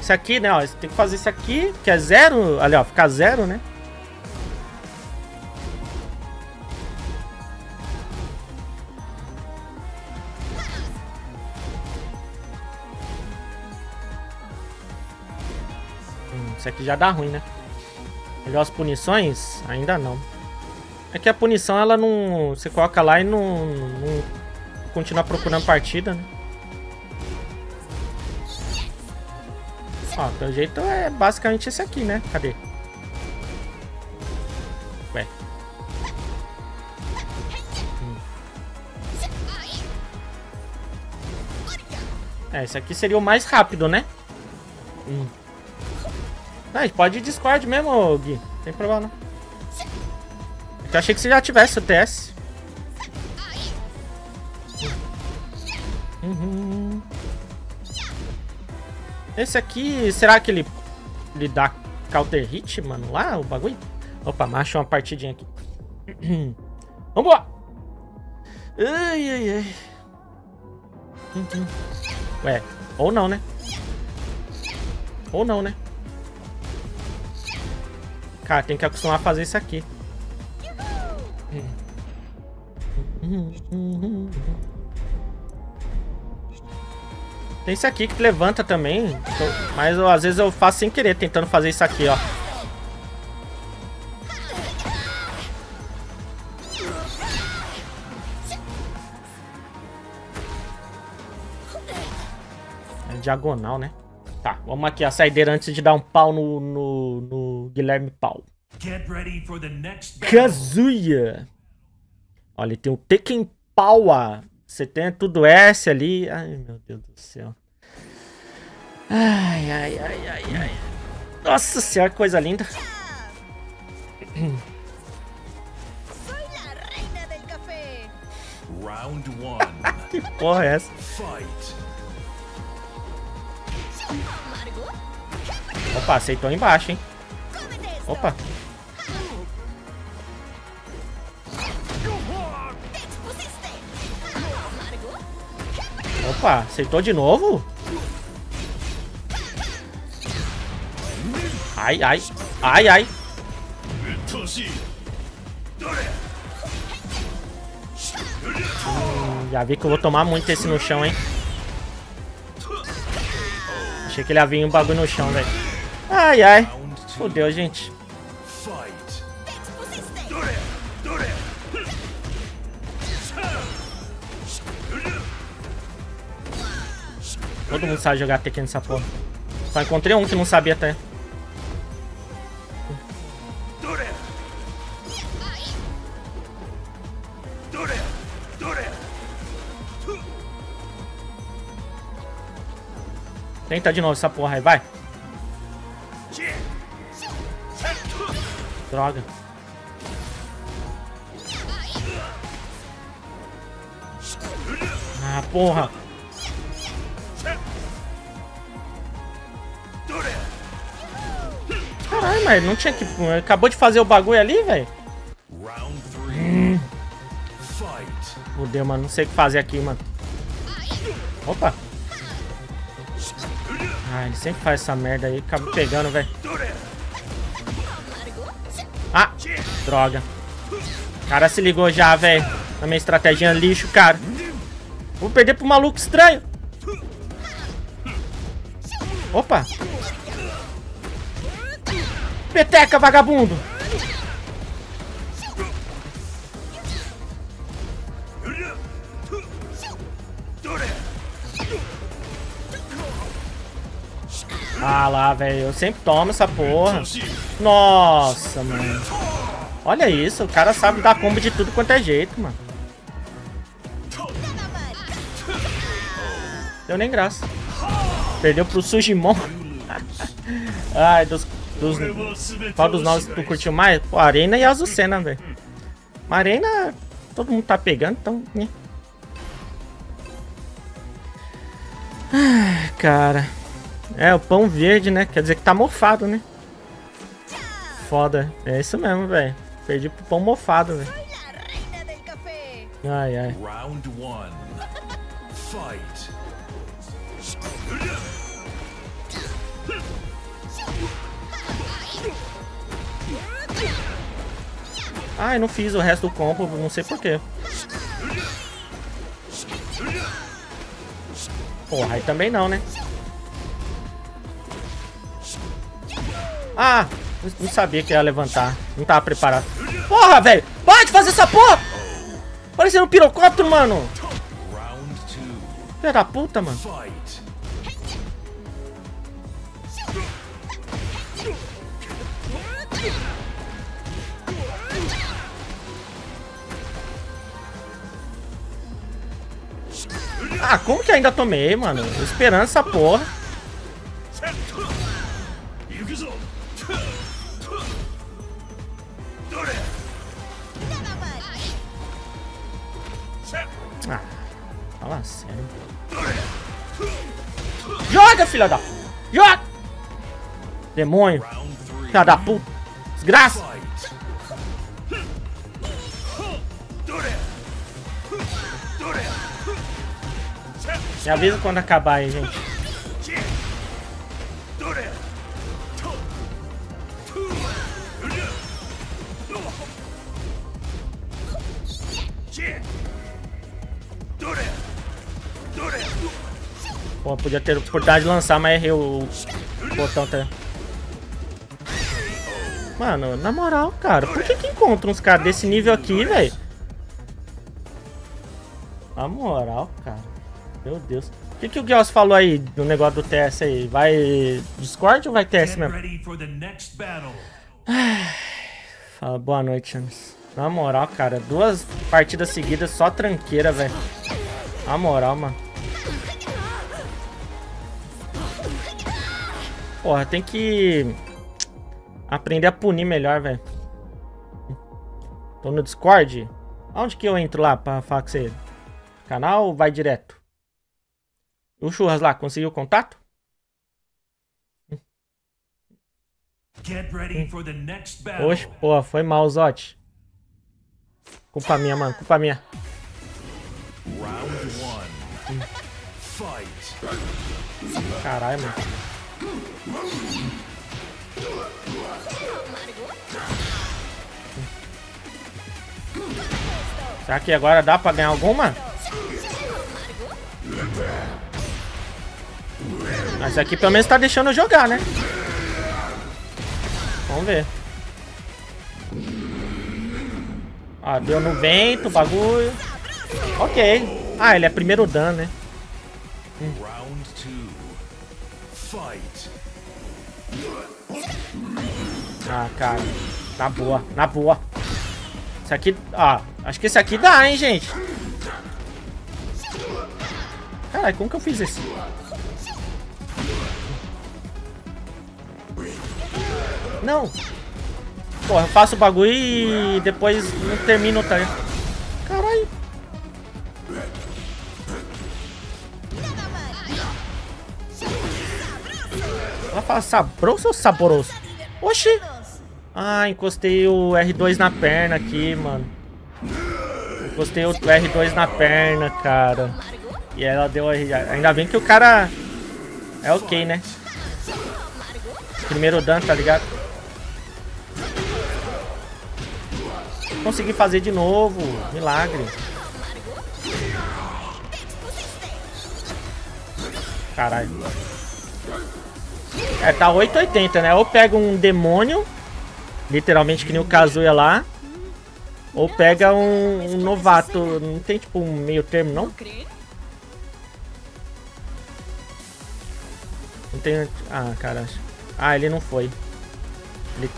Isso aqui, né? Ó, você tem que fazer isso aqui, que é zero. Ali, ó, ficar zero, né? Isso aqui já dá ruim, né? Melhor as punições? Ainda não. É que a punição, ela não... Você coloca lá e não continua procurando partida, né? Ó, pelo jeito é basicamente esse aqui, né? Cadê? Ué. É, esse aqui seria o mais rápido, né? Ah, a gente pode ir Discord mesmo, Gui. Não tem problema, não. Eu achei que você já tivesse o TS. Esse aqui, será que ele dá counter hit, mano? Lá, o bagulho? Opa, macho uma partidinha aqui. Vamos lá! Ai, ai, ai. Ué, ou não, né? Ou não, né? Cara, tem que acostumar a fazer isso aqui. Tem isso aqui que levanta também. Mas eu, às vezes eu faço sem querer, tentando fazer isso aqui, ó. É diagonal, né? Tá, vamos aqui a saideira antes de dar um pau no Guilherme Pau. Kazuya! Olha, ele tem o Tekken Power. Você tem tudo S ali. Ai, meu Deus do céu. Ai, ai, ai, ai, ai. Nossa senhora, que coisa linda. Round 1. Que porra é essa? Fight. Opa, aceitou embaixo, hein? Opa. Opa, acertou de novo? Ai, ai. Ai, ai. Já vi que eu vou tomar muito esse no chão, hein? Achei que ele ia vir um bagulho no chão, velho. Ai, ai. Fodeu, gente. Todo mundo sabe jogar Tekken nessa porra. Só encontrei um que não sabia até. Tenta de novo essa porra aí, vai. Droga. Ah, porra. Caralho, mas não tinha que... Acabou de fazer o bagulho ali, velho. Fudeu, mano. Não sei o que fazer aqui, mano. Opa. Ah, ele sempre faz essa merda aí, acaba pegando, velho. Ah, droga. O cara se ligou já, velho. Na minha estratégia lixo, cara. Vou perder pro maluco estranho. Opa. Peteca, vagabundo. Ah lá, velho, eu sempre tomo essa porra. Nossa, mano. Olha isso, o cara sabe dar combo de tudo quanto é jeito, mano. Deu nem graça. Perdeu pro Sujimon. Ai, qual dos novos que tu curtiu mais? Pô, Arena e Azucena, velho. Mas Arena, todo mundo tá pegando, então... Ai, cara... É, o pão verde, né? Quer dizer que tá mofado, né? Foda. É isso mesmo, velho. Perdi pro pão mofado, velho. Ai, ai. Ai, não fiz o resto do combo, não sei porquê. Porra, aí também não, né? Ah, não sabia que ia levantar. Não tava preparado. Porra, velho! Para de fazer essa porra! Parecendo um pirocóptero, mano! Filha da puta, mano! Ah, como que ainda tomei, mano? Tô esperando essa porra. Ah, fala sério. Joga, filha da puta! Joga! Demônio! Filha da puta! Desgraça! Me avisa quando acabar aí, gente. Pô, podia ter a oportunidade de lançar, mas errei o botão até. Mano, na moral, cara, por que encontra uns caras desse nível aqui, velho? Na moral, cara. Meu Deus. O que o Guios falou aí do negócio do TS aí? Vai Discord ou vai TS mesmo? Fala, boa noite, Anos. Na moral, cara, duas partidas seguidas só tranqueira, velho. Na moral, mano. Porra, tem que aprender a punir melhor, velho. Tô no Discord? Aonde que eu entro lá pra falar com você? Canal ou vai direto? O Churras lá, conseguiu o contato? Oxe, porra, foi mal, Zote. Culpa minha, mano, culpa minha. Caralho, mano. Será que agora dá pra ganhar alguma? Mas aqui pelo menos tá deixando eu jogar, né? Vamos ver. Ah, deu no vento o bagulho. Ok. Ah, ele é primeiro dano, né? Ah, cara. Na boa, na boa. Isso aqui... Ah, acho que esse aqui dá, hein, gente? Caralho, como que eu fiz isso? Não. Pô, eu faço o bagulho e depois não termino o time. Caralho. Ela fala sabroso ou saboroso? Oxi. Ah, encostei o R2 na perna aqui, mano. Encostei o R2 na perna, cara. E ela deu... Ainda bem que o cara... É ok, né? Primeiro dano, tá ligado? Consegui fazer de novo. Milagre. Caralho. É, tá 880, né? Ou pega um demônio, literalmente que nem o Kazuya lá, ou pega um novato. Não tem tipo um meio termo, não? Não tem... Ah, caralho. Ah, ele não foi.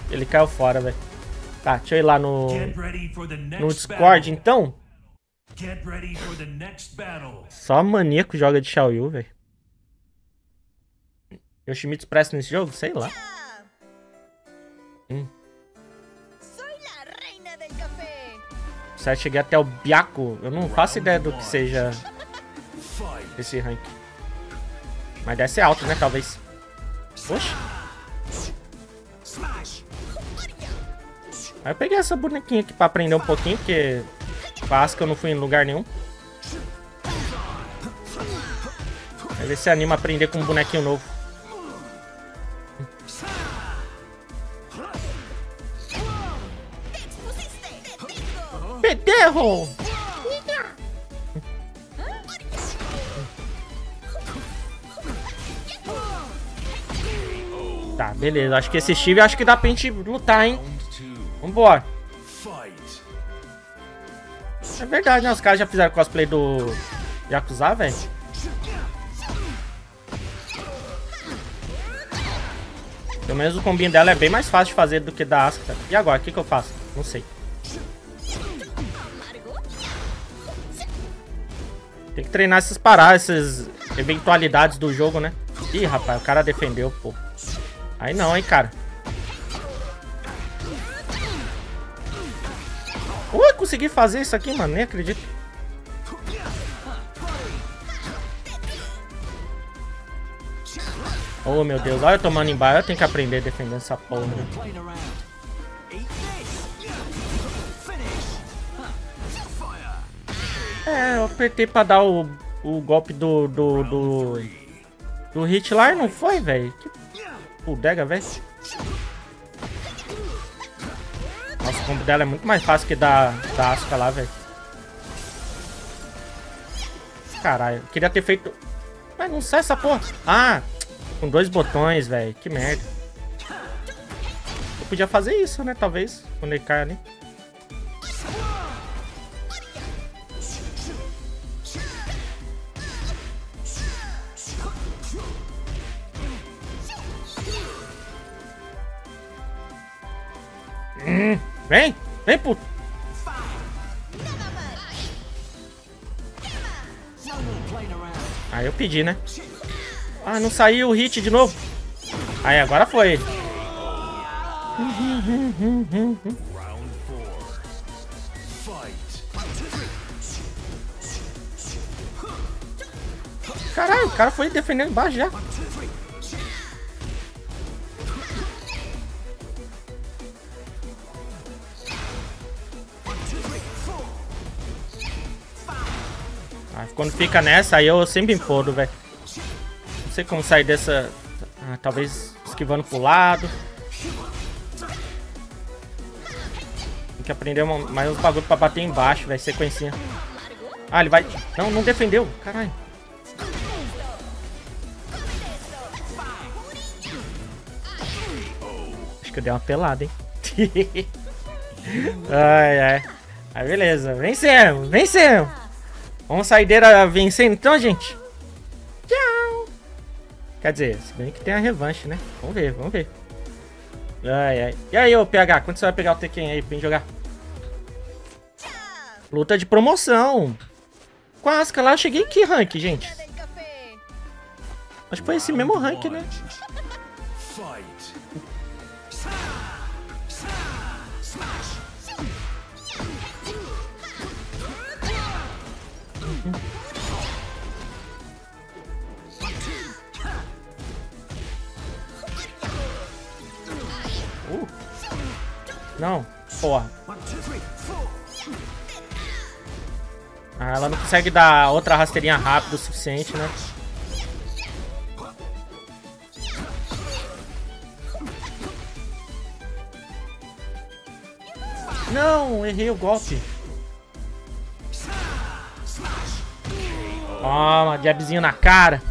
Ele caiu fora, velho. Tá, deixa eu ir lá no Discord, então. Só maníaco joga de Xiaoyu, velho. Yoshimitsu presta nesse jogo? Sei lá. Certo, cheguei até o Byaku. Eu não faço ideia do que seja esse rank. Mas deve ser alto, né? Talvez. Poxa. Aí eu peguei essa bonequinha aqui pra aprender um pouquinho, porque pra Asuka eu não fui em lugar nenhum. Vai ver se anima a aprender com um bonequinho novo. Peterro! Tá, beleza. Acho que esse Steve acho que dá pra gente lutar, hein? Vambora. É verdade, né? Os caras já fizeram cosplay do Yakuza, velho. Pelo menos o combinho dela é bem mais fácil de fazer do que da Asuka. E agora? O que que eu faço? Não sei. Tem que treinar essas paradas, essas eventualidades do jogo, né? Ih, rapaz, o cara defendeu, pô. Aí não, hein, cara. Ui, consegui fazer isso aqui, mano. Nem acredito. Oh, meu Deus. Olha eu tomando embaixo. Eu tenho que aprender a defender essa porra. É, eu apertei pra dar o golpe do hit lá e não foi, velho. Que bodega, velho. Nossa, o combo dela é muito mais fácil que da Asuka lá, velho. Caralho, eu queria ter feito... Mas não sai essa porra. Ah, com 2 botões, velho. Que merda. Eu podia fazer isso, né? Talvez, quando ele cai ali. Vem! Vem, puto! Aí eu pedi, né? Ah, não saiu o hit de novo. Aí, agora foi. Caralho, o cara foi defendendo embaixo já. Quando fica nessa, aí eu sempre me fodo, velho. sei como sair dessa... Ah, talvez esquivando pro lado. Tem que aprender mais uns bagulho pra bater embaixo, velho. Sequencinha. Ah, ele vai... Não, não defendeu. Caralho. Acho que eu dei uma pelada, hein. Ai, ai. Ah, beleza. Vencemos, vencemos. Vamos saideira vencendo então, gente. Tchau. Quer dizer, se bem que tem a revanche, né? Vamos ver, vamos ver. Ai, ai. E aí, ô PH, quando você vai pegar o Tekken aí pra gente jogar? Luta de promoção. Com a Asuka lá, eu cheguei em que rank, gente? Acho que foi esse mesmo rank, né? Não, porra. Ah, ela não consegue dar outra rasteirinha rápida o suficiente, né? Não, errei o golpe. Toma, jabzinho na cara.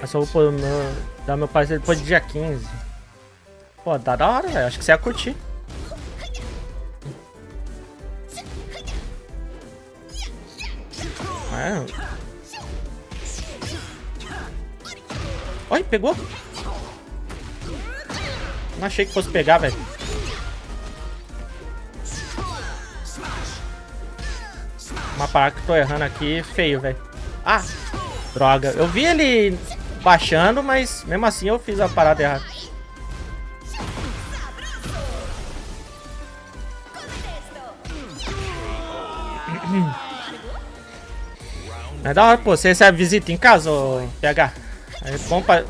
Eu só vou dar meu parceiro depois do dia 15. Pô, tá da hora, velho. Acho que você ia curtir. Olha, pegou. Não achei que fosse pegar, velho. Uma parada que eu tô errando aqui, feio, velho. Ah, droga. Eu vi ele baixando, mas mesmo assim eu fiz a parada errada. É da hora, pô. Você recebe visita em casa, ô PH? É bom pra...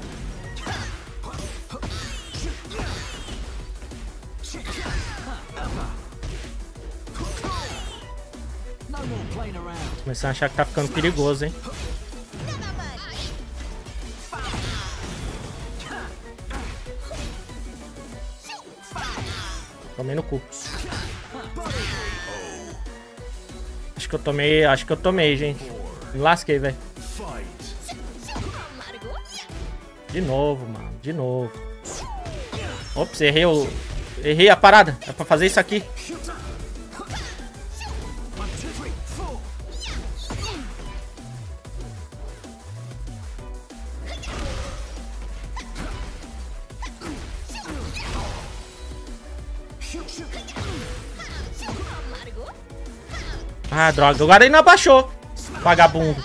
Começando a achar que tá ficando perigoso, hein? Tomei no cu. Acho que eu tomei, gente. Me lasquei, velho. De novo, mano. De novo. Ops, errei o... Errei a parada. É pra fazer isso aqui. Ah, droga. Agora ele não abaixou. Vagabundo.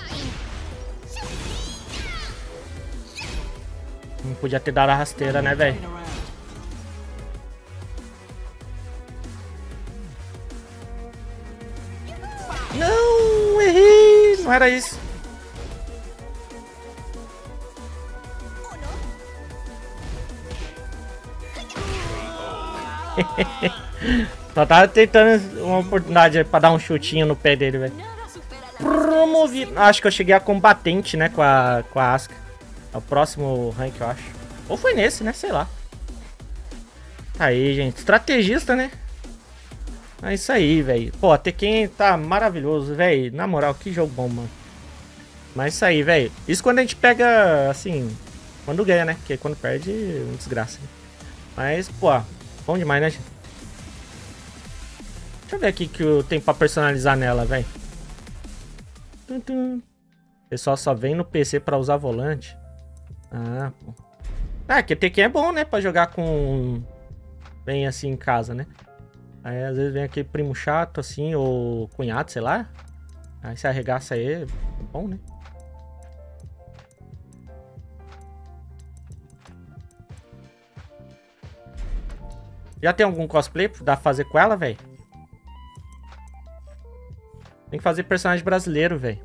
Não podia ter dado a rasteira, né, velho? Não, errei. Não era isso. Só tava tentando uma oportunidade pra dar um chutinho no pé dele, velho. Promovi... Acho que eu cheguei a combatente, né, com a Asuka. É o próximo rank, eu acho. Ou foi nesse, né? Sei lá. Aí, gente. Estrategista, né? É isso aí, velho. Pô, a Tekken tá maravilhoso, velho. Na moral, que jogo bom, mano. Mas é isso aí, velho. Isso quando a gente pega, assim... Quando ganha, né? Porque quando perde, é uma desgraça. Né? Mas, pô... Bom demais, né, gente? Deixa eu ver aqui que eu tenho pra personalizar nela, velho. O pessoal só vem no PC pra usar volante. Ah, pô. Ah, que Tekken é bom, né? Pra jogar com... Bem assim em casa, né? Aí às vezes vem aquele primo chato, assim, ou cunhado, sei lá. Aí se arregaça aí, é bom, né? Já tem algum cosplay pra dar pra fazer com ela, velho? Tem que fazer personagem brasileiro, velho.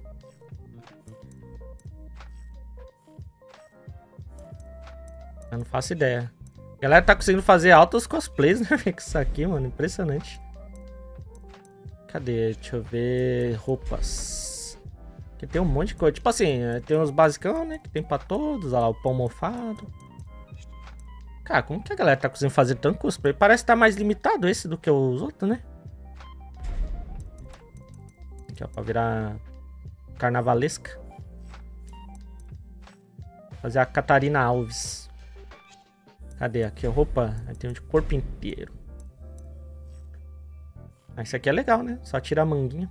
Eu não faço ideia. A galera tá conseguindo fazer altos cosplays, né, velho? Isso aqui, mano, impressionante. Cadê? Deixa eu ver... Roupas. Que tem um monte de coisa. Tipo assim, tem uns basicão, né? Que tem pra todos. Olha lá, o pão mofado. Cara, como que a galera tá conseguindo fazer tanto cosplay? Parece que tá mais limitado esse do que os outros, né? Aqui, ó, pra virar carnavalesca. Fazer a Catarina Alves. Cadê? Aqui, ó, roupa. Aí tem um de corpo inteiro. Ah, isso aqui é legal, né? Só tira a manguinha.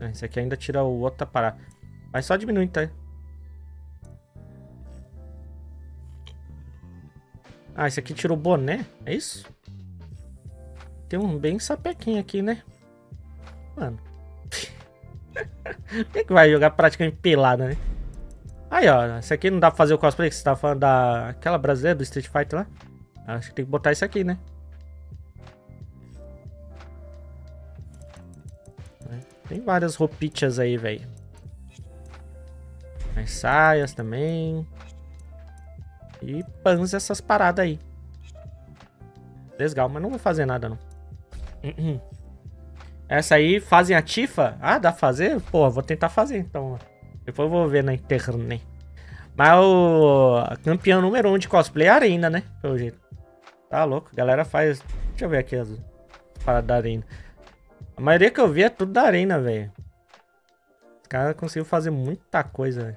Ah, isso aqui ainda tira o outro parada. Mas só diminui, tá? Ah, esse aqui tirou o boné? É isso? Tem um bem sapequinho aqui, né? Mano. Quem que vai jogar praticamente pelada, né? Aí, ó. Esse aqui não dá pra fazer o cosplay que você tava falando daquela brasileira do Street Fighter lá? Acho que tem que botar isso aqui, né? Tem várias roupichas aí, velho. As saias também. E pans essas paradas aí. Legal, mas não vou fazer nada, não. Essa aí, fazem a Tifa? Ah, dá pra fazer? Pô, vou tentar fazer, então. Depois eu vou ver na internet. Mas o campeão número 1 de cosplay é a Reina, né? Pelo jeito. Tá louco, a galera faz... Deixa eu ver aqui as paradas da Reina. A maioria que eu vi é tudo da Reina, velho. Os caras conseguiram fazer muita coisa, velho.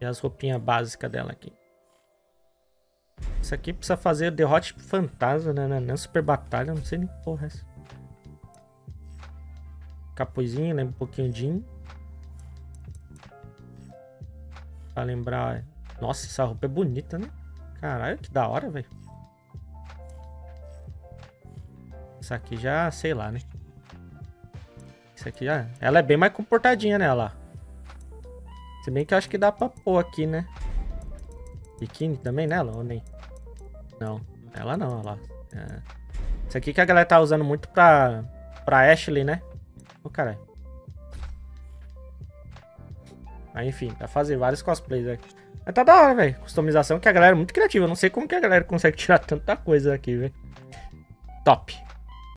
E as roupinhas básicas dela aqui. Isso aqui precisa fazer derrote fantasma, né? Não é super batalha, não sei nem porra essa. Capuzinho, lembra um pouquinho de... Pra lembrar... Nossa, essa roupa é bonita, né? Caralho, que da hora, velho. Essa aqui já, sei lá, né? Isso aqui já... Ela é bem mais comportadinha, né? Olha lá. Se bem que eu acho que dá pra pôr aqui, né? Biquíni também nela, ou nem? Não, ela não, olha lá. É. Isso aqui que a galera tá usando muito pra Ashley, né? Ô, caralho. Aí, enfim, dá pra fazer vários cosplays aqui. Mas tá da hora, velho. Customização que a galera é muito criativa. Eu não sei como que a galera consegue tirar tanta coisa aqui, velho. Top.